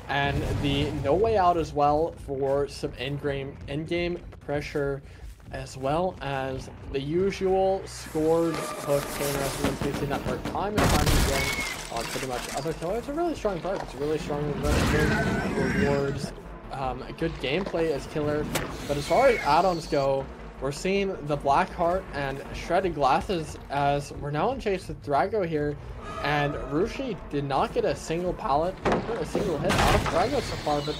And the No Way Out as well for some in-game in-game pressure, as well as the usual Scourge Hook, Pain Resonance, using that perk time and time again on pretty much other killers. It's a really strong perk. It's a really strong reward, rewards, um, good gameplay as killer. But as far as add-ons go, we're seeing the Black Heart and Shredded Glasses as we're now in chase with Drago here, and Rushi did not get a single pallet, a single hit out of Drago so far, but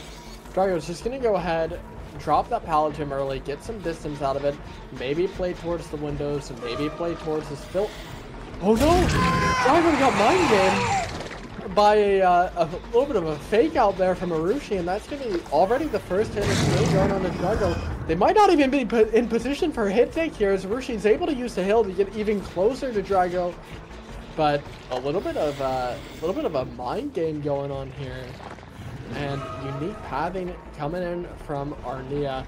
Drago's just going to go ahead, drop that pallet to him early, get some distance out of it, maybe play towards the windows, maybe play towards his fill. Oh no! Drago got mind gamed by a, uh, a little bit of a fake out there from Arushi, and that's going to be already the first hit of the game going on to Drago. They might not even be put in position for a hit take here, as Rushi is able to use the hill to get even closer to Drago. But a little bit of a, a little bit of a mind game going on here, and unique pathing coming in from Arnia.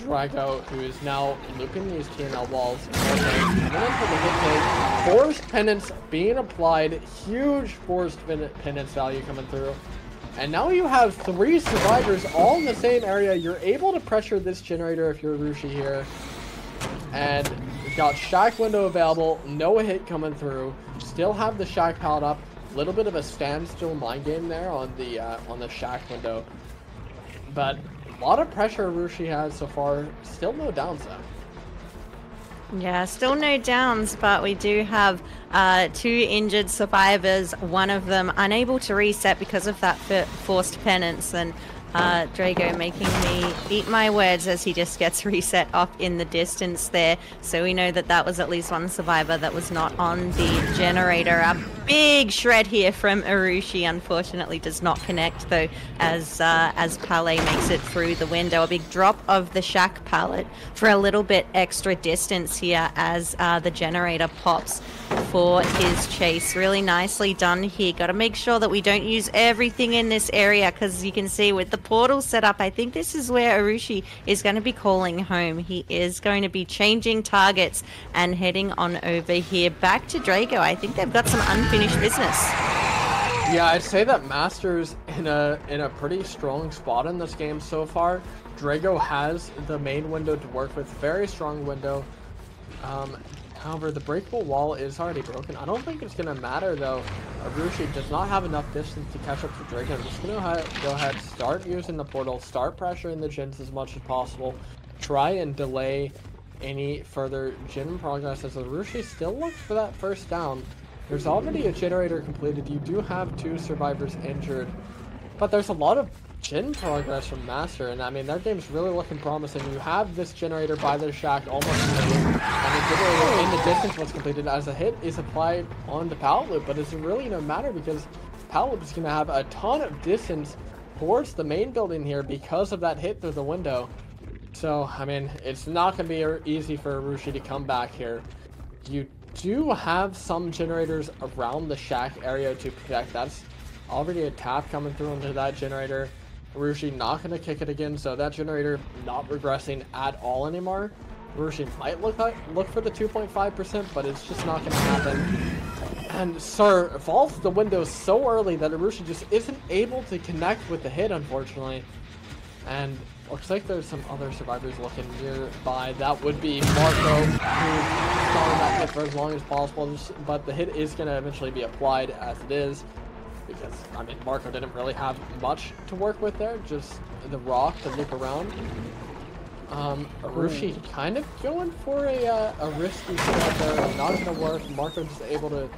Drago, who is now looping these T N L walls, coming in for the hit take. Forced Penance being applied, huge Forced Penance value coming through. And now you have three survivors all in the same area. You're able to pressure this generator if you're Rushi here. And we've got Shack window available. No hit coming through. Still have the Shack pallet up. A little bit of a standstill mind game there on the uh, on the Shack window. But a lot of pressure Rushi has so far. Still no downs though. Yeah, still no downs, but we do have uh, two injured survivors, one of them unable to reset because of that forced penance, and uh, Drago making me eat my words as he just gets reset off in the distance there. So we know that that was at least one survivor that was not on the generator. A big shred here from Arushi, unfortunately does not connect though, as uh, as Pallet makes it through the window. A big drop of the Shack pallet for a little bit extra distance here as uh, the generator pops for his chase. Really nicely done here. Got to make sure that we don't use everything in this area, because you can see with the portal set up, I think this is where Arushi is going to be calling home. He is going to be changing targets and heading on over here back to Drago. I think they've got some unfinished business. Yeah, I'd say that Master's in a in a pretty strong spot in this game so far. Drago has the main window to work with, very strong window. Um, However, the breakable wall is already broken. I don't think it's going to matter, though. Arushi does not have enough distance to catch up to Drago. I'm just going to go ahead, start using the portal, start pressuring the gens as much as possible, try and delay any further gen progress, as Arushi still looks for that first down. There's already a generator completed. You do have two survivors injured, but there's a lot of gen progress from Master, and I mean, their game's really looking promising. You have this generator by their Shack almost completed, and the generator in the distance was completed as a hit is applied on the pallet loop, but it's really no matter because pallet loop is going to have a ton of distance towards the main building here because of that hit through the window. So, I mean, it's not going to be easy for Arushi to come back here. You do have some generators around the shack area to protect. That's already a tap coming through into that generator. Arushi not going to kick it again, so that generator not regressing at all anymore. Arushi might look like, look for the two point five percent, but it's just not going to happen. And Sir vaults the window so early that Arushi just isn't able to connect with the hit, unfortunately. And looks like there's some other survivors looking nearby. That would be Marco, who's following that hit for as long as possible, but the hit is going to eventually be applied as it is. Because, I mean, Marco didn't really have much to work with there, just the rock to loop around. Um, Arushi kind of going for a, uh, a risky step there, not going to work. Marco just able to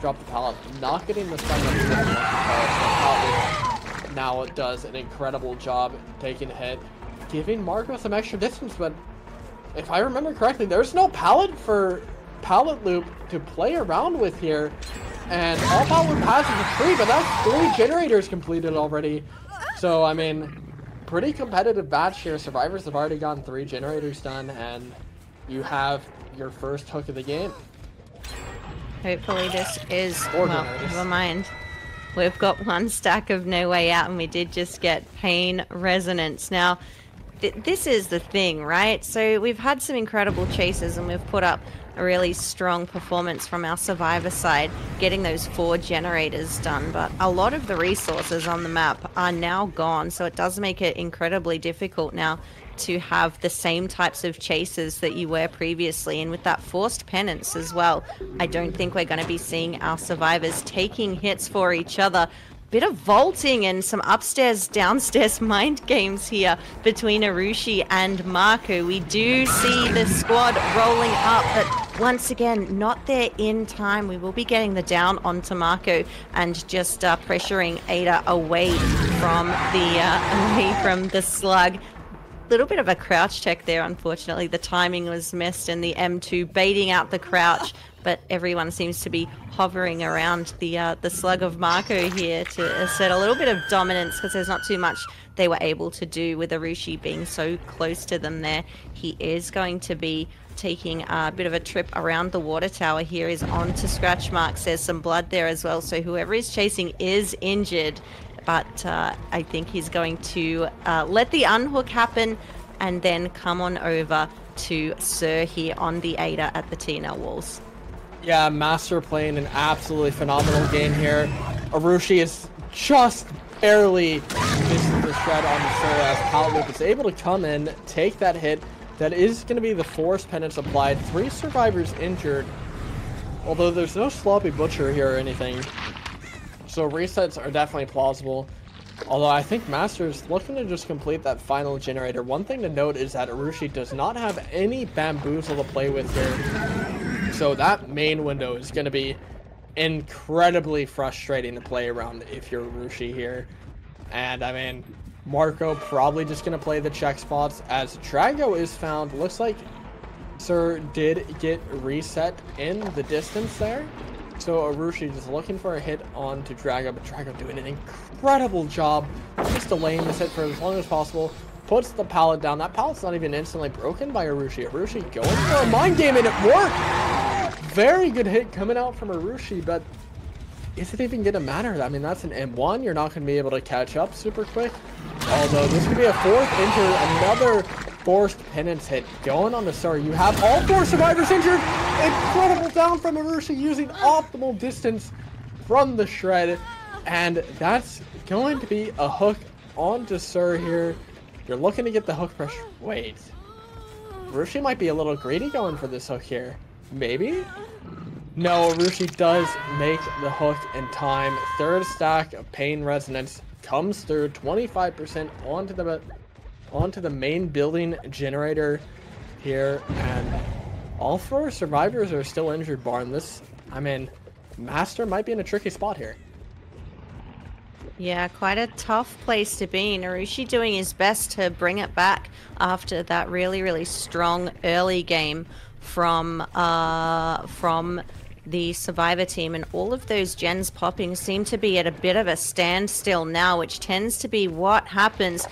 drop the pallet, not getting the stun. Now it does an incredible job taking a hit, giving Marco some extra distance, but if I remember correctly, there's no pallet for Pallet Loop to play around with here. And all power passes a tree, but that's three generators completed already. So, I mean, pretty competitive batch here. Survivors have already gotten three generators done, and you have your first hook of the game. Hopefully this is, well, never mind. We've got one stack of No Way Out, and we did just get Pain Resonance. Now, th this is the thing, right? So we've had some incredible chases, and we've put up a really strong performance from our survivor side, getting those four generators done, but a lot of the resources on the map are now gone, so it does make it incredibly difficult now to have the same types of chases that you were previously. And with that forced penance as well, I don't think we're going to be seeing our survivors taking hits for each other. Bit of vaulting and some upstairs, downstairs mind games here between Arushi and Marco. We do see the squad rolling up, but once again, not there in time. We will be getting the down onto Marco and just uh, pressuring Ada away from the uh, away from the slug. Little bit of a crouch check there, unfortunately. The timing was missed and the M two baiting out the crouch, but everyone seems to be hovering around the uh, the slug of Marco here to assert a little bit of dominance, because there's not too much they were able to do with Arushi being so close to them there. He is going to be taking a bit of a trip around the water tower here. He's on to scratch marks. There's some blood there as well, so whoever is chasing is injured. But uh, I think he's going to uh, let the unhook happen and then come on over to Sir here on the Ada at the Tina walls. Yeah, Master playing an absolutely phenomenal game here. Arushi is just barely missing the shred on the Sir as Pallet Loop is able to come in, take that hit. That is going to be the Forced Penance applied. Three survivors injured, although there's no Sloppy Butcher here or anything. So resets are definitely plausible, although I think Master's looking to just complete that final generator. One thing to note is that Arushi does not have any bamboozle to play with here, so that main window is going to be incredibly frustrating to play around if you're Arushi here. And I mean, Marco probably just going to play the check spots as Drago is found. Looks like Sir did get reset in the distance there. So Arushi just looking for a hit on to Drago, but Drago doing an incredible job, just delaying this hit for as long as possible. Puts the pallet down. That pallet's not even instantly broken by Arushi. Arushi going for a mind game, and it worked! Very good hit coming out from Arushi, but is it even gonna matter? I mean, that's an M one. You're not gonna be able to catch up super quick. Although this could be a fourth injury, another forced penance hit going on to Sir. You have all four survivors injured. Incredible down from Arushi using optimal distance from the shred, and that's going to be a hook onto Sir here. You're looking to get the hook pressure. Wait, Arushi might be a little greedy going for this hook here. Maybe? No, Arushi does make the hook in time. Third stack of Pain Resonance comes through, twenty-five percent onto the onto the main building generator here, and all four survivors are still injured, barring this. I mean, Master might be in a tricky spot here. Yeah, quite a tough place to be in. Arushi doing his best to bring it back after that really, really strong early game from uh, from the survivor team, and all of those gens popping seem to be at a bit of a standstill now, which tends to be what happens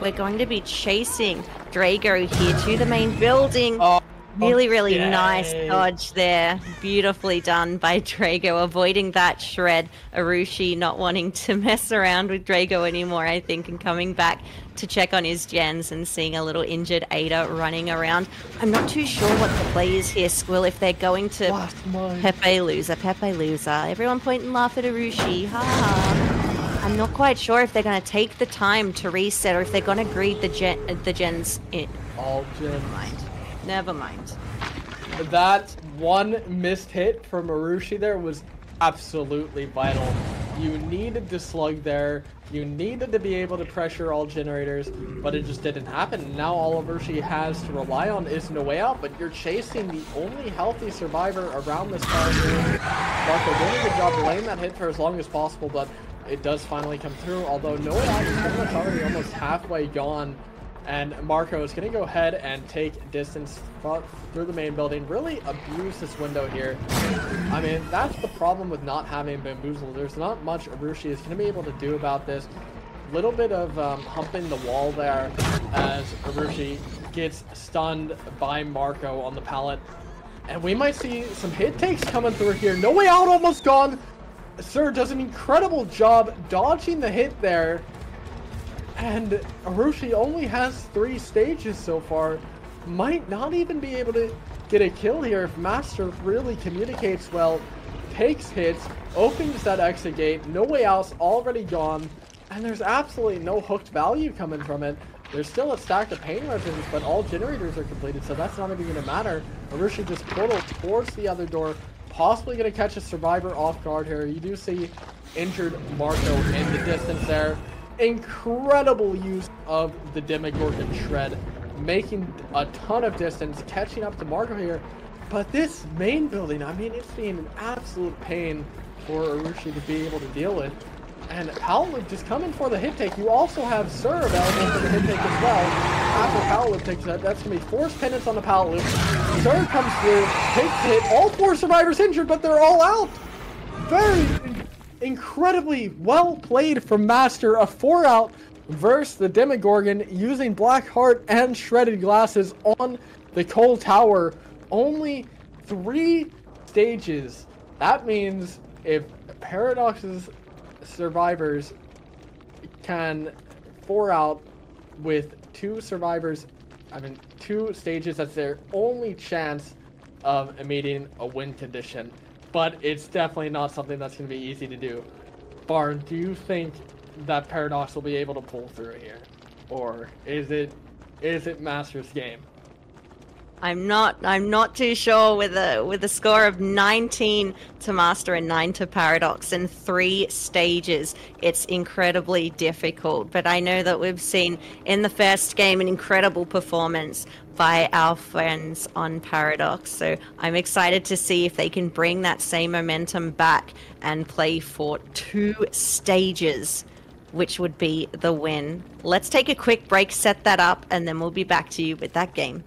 We're going to be chasing Drago here to the main building. Oh, really, really okay. nice dodge there. Beautifully done by Drago, avoiding that shred. Arushi not wanting to mess around with Drago anymore, I think, and coming back to check on his gens and seeing a little injured Ada running around. I'm not too sure what the play is here, Squill, if they're going to my... Pepe loser, Pepe loser. Everyone point and laugh at Arushi. Ha ha. I'm not quite sure if they're going to take the time to reset or if they're going to greed the gen, the gens in. All gens. Never mind. Never mind. That one missed hit from Arushi there was absolutely vital. You needed to slug there. You needed to be able to pressure all generators, but it just didn't happen. Now all Arushi has to rely on is No Way Out, but you're chasing the only healthy survivor around this car. Marco did a good job delaying that hit for as long as possible, but it does finally come through, although No Way Out is pretty much already almost halfway gone, and Marco is going to go ahead and take distance through the main building. Really abuse this window here. I mean, that's the problem with not having Bamboozle. There's not much Arushi is going to be able to do about this. Little bit of um, humping the wall there as Arushi gets stunned by Marco on the pallet, and we might see some hit takes coming through here. No Way Out almost gone. Sir does an incredible job dodging the hit there, and Arushi only has three stages so far. Might not even be able to get a kill here if Master really communicates well, takes hits, opens that exit gate. No Way Out's already gone, and there's absolutely no hooked value coming from it. There's still a stack of Pain Resonance, but all generators are completed, so that's not even going to matter. Arushi just portal towards the other door, possibly going to catch a survivor off guard here. You do see injured Marco in the distance there. Incredible use of the Demogorgon shred, making a ton of distance, catching up to Marco here. But this main building, I mean, it's being an absolute pain for Arushi to be able to deal with. And Pallet Loop just coming for the hit take. You also have Sir available for the hit take as well. After Pallet Loop takes that, that's going to be Forced Penance on the Pallet Loop. Sir comes through, takes the hit. All four survivors injured, but they're all out. Very in incredibly well played from Master. A four out versus the Demogorgon using Black Heart and Shredded Glasses on the Cold Tower. Only three stages. That means if Paradox's survivors can four out with two survivors, I mean two stages, that's their only chance of meeting a win condition. But it's definitely not something that's going to be easy to do. Barn, do you think that Paradox will be able to pull through here, or is it is it Master's game? I'm not. I'm not too sure with a with a score of nineteen to Master and nine to Paradox in three stages. It's incredibly difficult. But I know that we've seen in the first game an incredible performance by our friends on Paradox. So I'm excited to see if they can bring that same momentum back and play for two stages, which would be the win. Let's take a quick break, set that up, and then we'll be back to you with that game.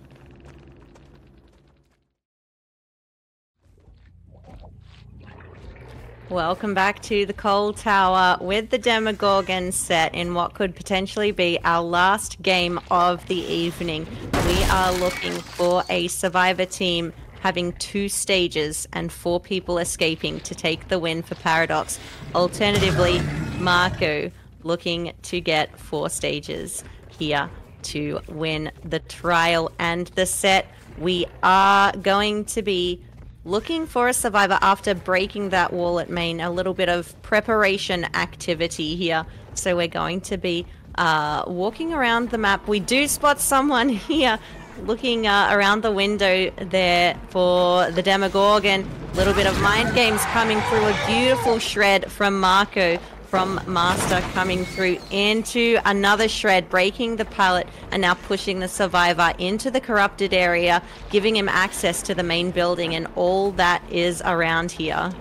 Welcome back to the Cold Tower with the Demogorgon set in what could potentially be our last game of the evening. We are looking for a survivor team having two stages and four people escaping to take the win for Paradox. Alternatively, Marco looking to get four stages here to win the trial and the set. We are going to be looking for a survivor after breaking that wall at main. A little bit of preparation activity here. So we're going to be uh, walking around the map. We do spot someone here looking uh, around the window there for the Demogorgon. A little bit of mind games coming through. A beautiful shred from Marco, from Master, coming through into another shred, breaking the pallet and now pushing the survivor into the corrupted area, giving him access to the main building and all that is around here.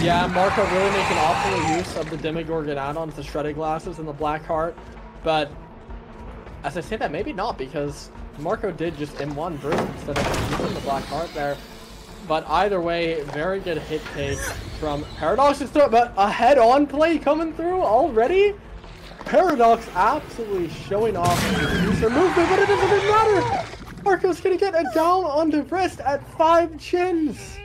Yeah, Marco really making awful use of the Demogorgon add-ons, the Shredded Glasses and the Black Heart. But as I say that, maybe not, because Marco did just M one Bruce instead of using the Black Heart there. But either way, very good hit take from Paradox's throw, but a head-on play coming through already? Paradox absolutely showing off his user movement, but it doesn't even matter! Marco's gonna get a down onto Vrist at five chins!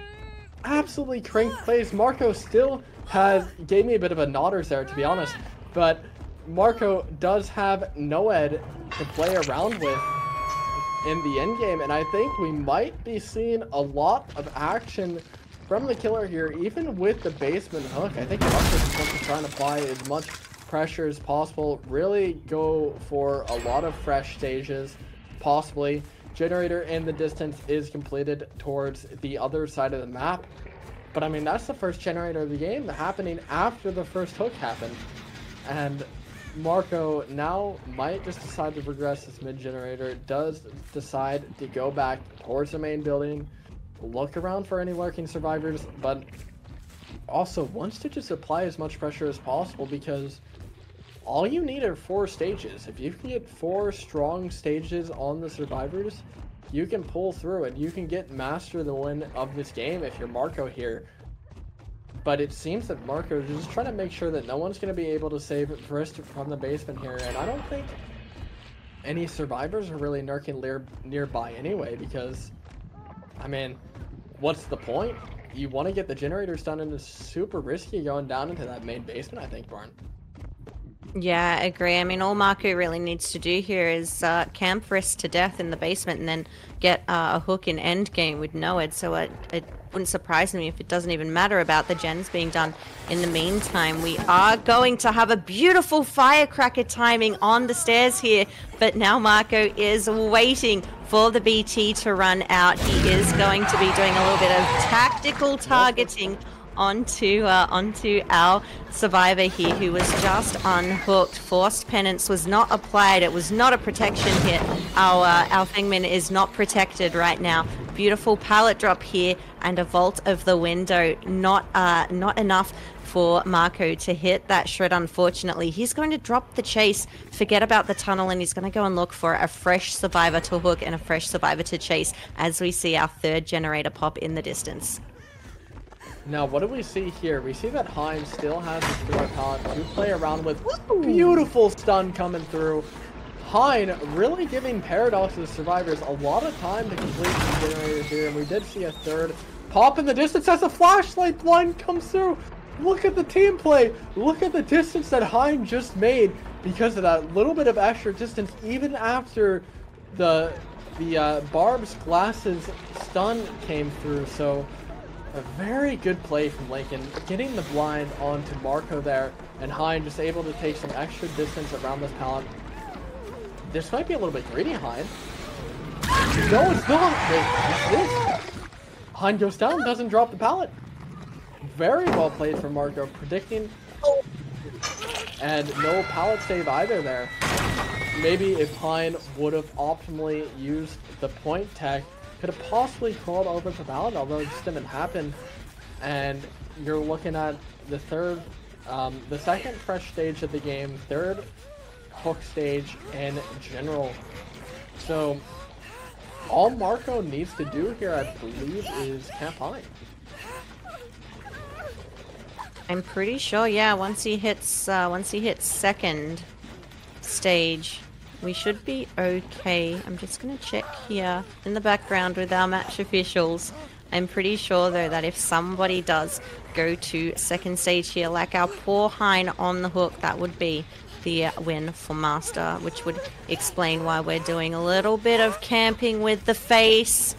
Absolutely crank plays. Marco still has gave me a bit of a nodders there, to be honest, but Marco does have NOED to play around with in the endgame, and I think we might be seeing a lot of action from the killer here, even with the basement hook. I think Marco's trying to apply as much pressure as possible, really go for a lot of fresh stages possibly. Generator in the distance is completed towards the other side of the map, but I mean that's the first generator of the game happening after the first hook happened, and Marco now might just decide to progress this mid generator. Does decide to go back towards the main building, look around for any lurking survivors, but also wants to just apply as much pressure as possible, because all you need are four stages. If you can get four strong stages on the survivors, you can pull through and you can get Master the win of this game if you're Marco here. But it seems that Marco is just trying to make sure that no one's going to be able to save Vrist from the basement here, and I don't think any survivors are really lurking near nearby anyway, because I mean, what's the point? You want to get the generators done, and it's super risky going down into that main basement, I think, Barn. Yeah, I agree. I mean, all Marco really needs to do here is uh, camp Vrist to death in the basement and then get uh, a hook in endgame with NOED, so it, it wouldn't surprise me if it doesn't even matter about the gens being done. In the meantime, we are going to have a beautiful firecracker timing on the stairs here, but now Marco is waiting for the B T to run out. He is going to be doing a little bit of tactical targeting onto uh, onto our survivor here, who was just unhooked. Forced penance was not applied. It was not a protection hit. Our uh, our Fengmin is not protected right now. Beautiful pallet drop here and a vault of the window. Not uh, not enough for Marco to hit that shred, unfortunately. He's going to drop the chase, forget about the tunnel, and he's going to go and look for a fresh survivor to hook and a fresh survivor to chase as we see our third generator pop in the distance. Now, what do we see here? We see that Hine still has his throw pallet to play around with. Ooh. Beautiful stun coming through. Hine really giving Paradox to the survivors a lot of time to complete the generators here, and we did see a third pop in the distance as a flashlight blind comes through. Look at the team play. Look at the distance that Hine just made because of that little bit of extra distance, even after the, the uh, Barb's glasses stun came through. So a very good play from Lincoln, getting the blind onto Marco there, and Hine just able to take some extra distance around this pallet. This might be a little bit greedy, Hine. No, it's not! Wait, what's this? Hine goes down, doesn't drop the pallet. Very well played from Marco, predicting. And no pallet save either there. Maybe if Hine would have optimally used the point tech, could have possibly crawled over the pallet, although it just didn't happen. And you're looking at the third, um, the second fresh stage of the game, third hook stage in general. So all Marco needs to do here, I believe, is camp Hine. I'm pretty sure, yeah. Once he hits, uh, once he hits second stage, we should be okay. I'm just going to check here in the background with our match officials. I'm pretty sure, though, that if somebody does go to second stage here, like our poor Hine on the hook, that would be the win for Master, which would explain why we're doing a little bit of camping with the face.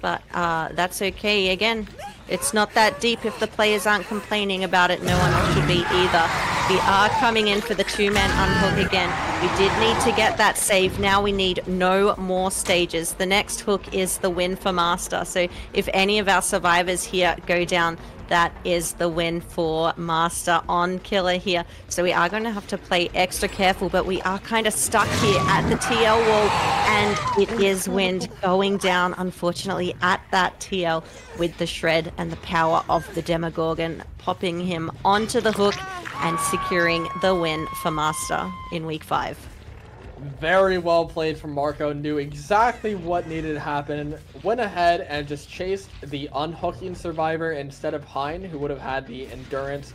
But uh, that's okay. Again, it's not that deep. If the players aren't complaining about it, no one else should be either. We are coming in for the two-man unhook again. We did need to get that save. Now we need no more stages. The next hook is the win for Master. So if any of our survivors here go down, that is the win for Master on killer here. So we are going to have to play extra careful, but we are kind of stuck here at the T L wall, and it is Wind going down, unfortunately, at that T L with the shred and the power of the Demogorgon, popping him onto the hook and securing the win for Master in week five. Very well played from Marco, knew exactly what needed to happen, went ahead and just chased the unhooking survivor instead of Hine, who would have had the endurance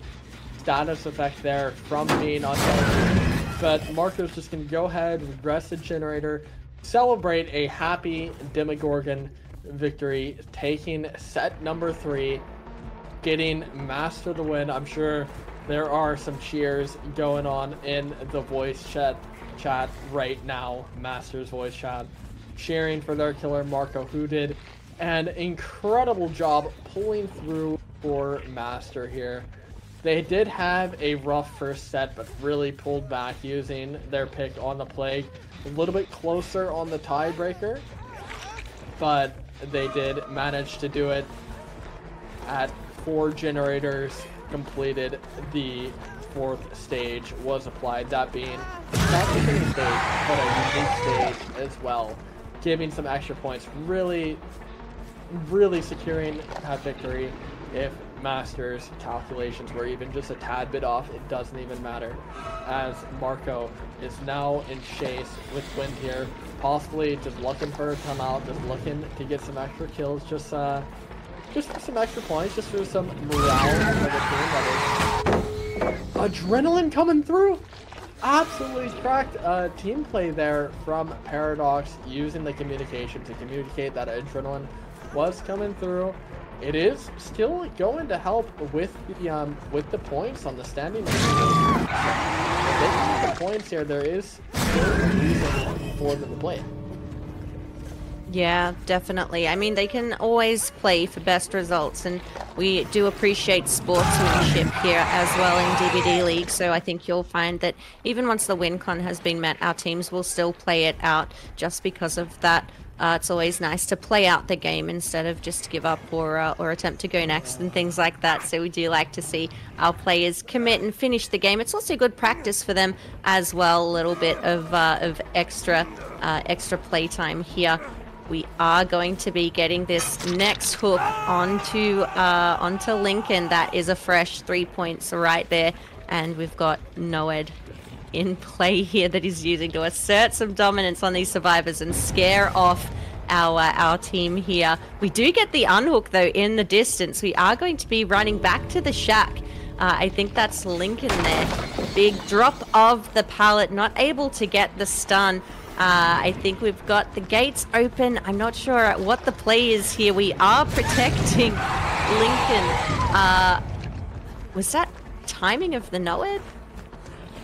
status effect there from being unhooked. but Marco's just going to go ahead, regress the generator, celebrate a happy Demogorgon victory, taking set number three, getting Master the win. I'm sure there are some cheers going on in the voice chat chat right now, Master's voice chat, cheering for their killer Marco, who did an incredible job pulling through for Master here. They did have a rough first set, but really pulled back using their pick on the Plague. A little bit closer on the tiebreaker, but they did manage to do it at four generators completed. The fourth stage was applied, that being not the same stage, but a unique stage as well, giving some extra points, really, really securing that victory. If Master's calculations were even just a tad bit off, it doesn't even matter, as Marco is now in chase with Wind here, possibly just looking for a come out, just looking to get some extra kills, just uh just for some extra points, just for some morale for the team. That is adrenaline coming through. Absolutely correct. Uh team play there from Paradox, using the communication to communicate that adrenaline was coming through. It is still going to help with the um with the points on the standing. If they keep the points here, there is still a reason for them to play. Yeah, definitely. I mean, they can always play for best results, and we do appreciate sportsmanship here as well in D B D League, so I think you'll find that even once the win con has been met, our teams will still play it out just because of that. Uh, it's always nice to play out the game instead of just give up or uh, or attempt to go next and things like that. So we do like to see our players commit and finish the game. It's also good practice for them as well. A little bit of uh, of extra uh, extra play time here. We are going to be getting this next hook onto uh, onto Lincoln. That is a fresh three points right there, and we've got N O E D in play here that he's using to assert some dominance on these survivors and scare off our uh, our team here. We do get the unhook though in the distance. We are going to be running back to the shack. Uh, I think that's Lincoln there. Big drop of the pallet, not able to get the stun. Uh, I think we've got the gates open. I'm not sure what the play is here. We are protecting Lincoln. Uh, was that timing of the N O E D?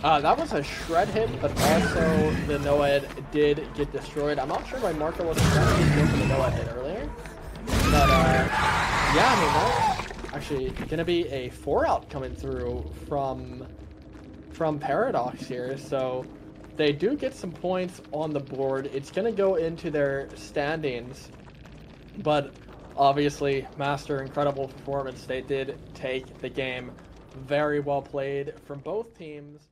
Uh, that was a shred hit, but also the N O E D did get destroyed. I'm not sure why Marco wasn't trying to go for the N O E D hit earlier. But, uh, yeah, I mean, that's actually gonna be a four-out coming through from, from Paradox here. So they do get some points on the board. It's gonna go into their standings, but obviously, Master, incredible performance. They did take the game. Very well played from both teams.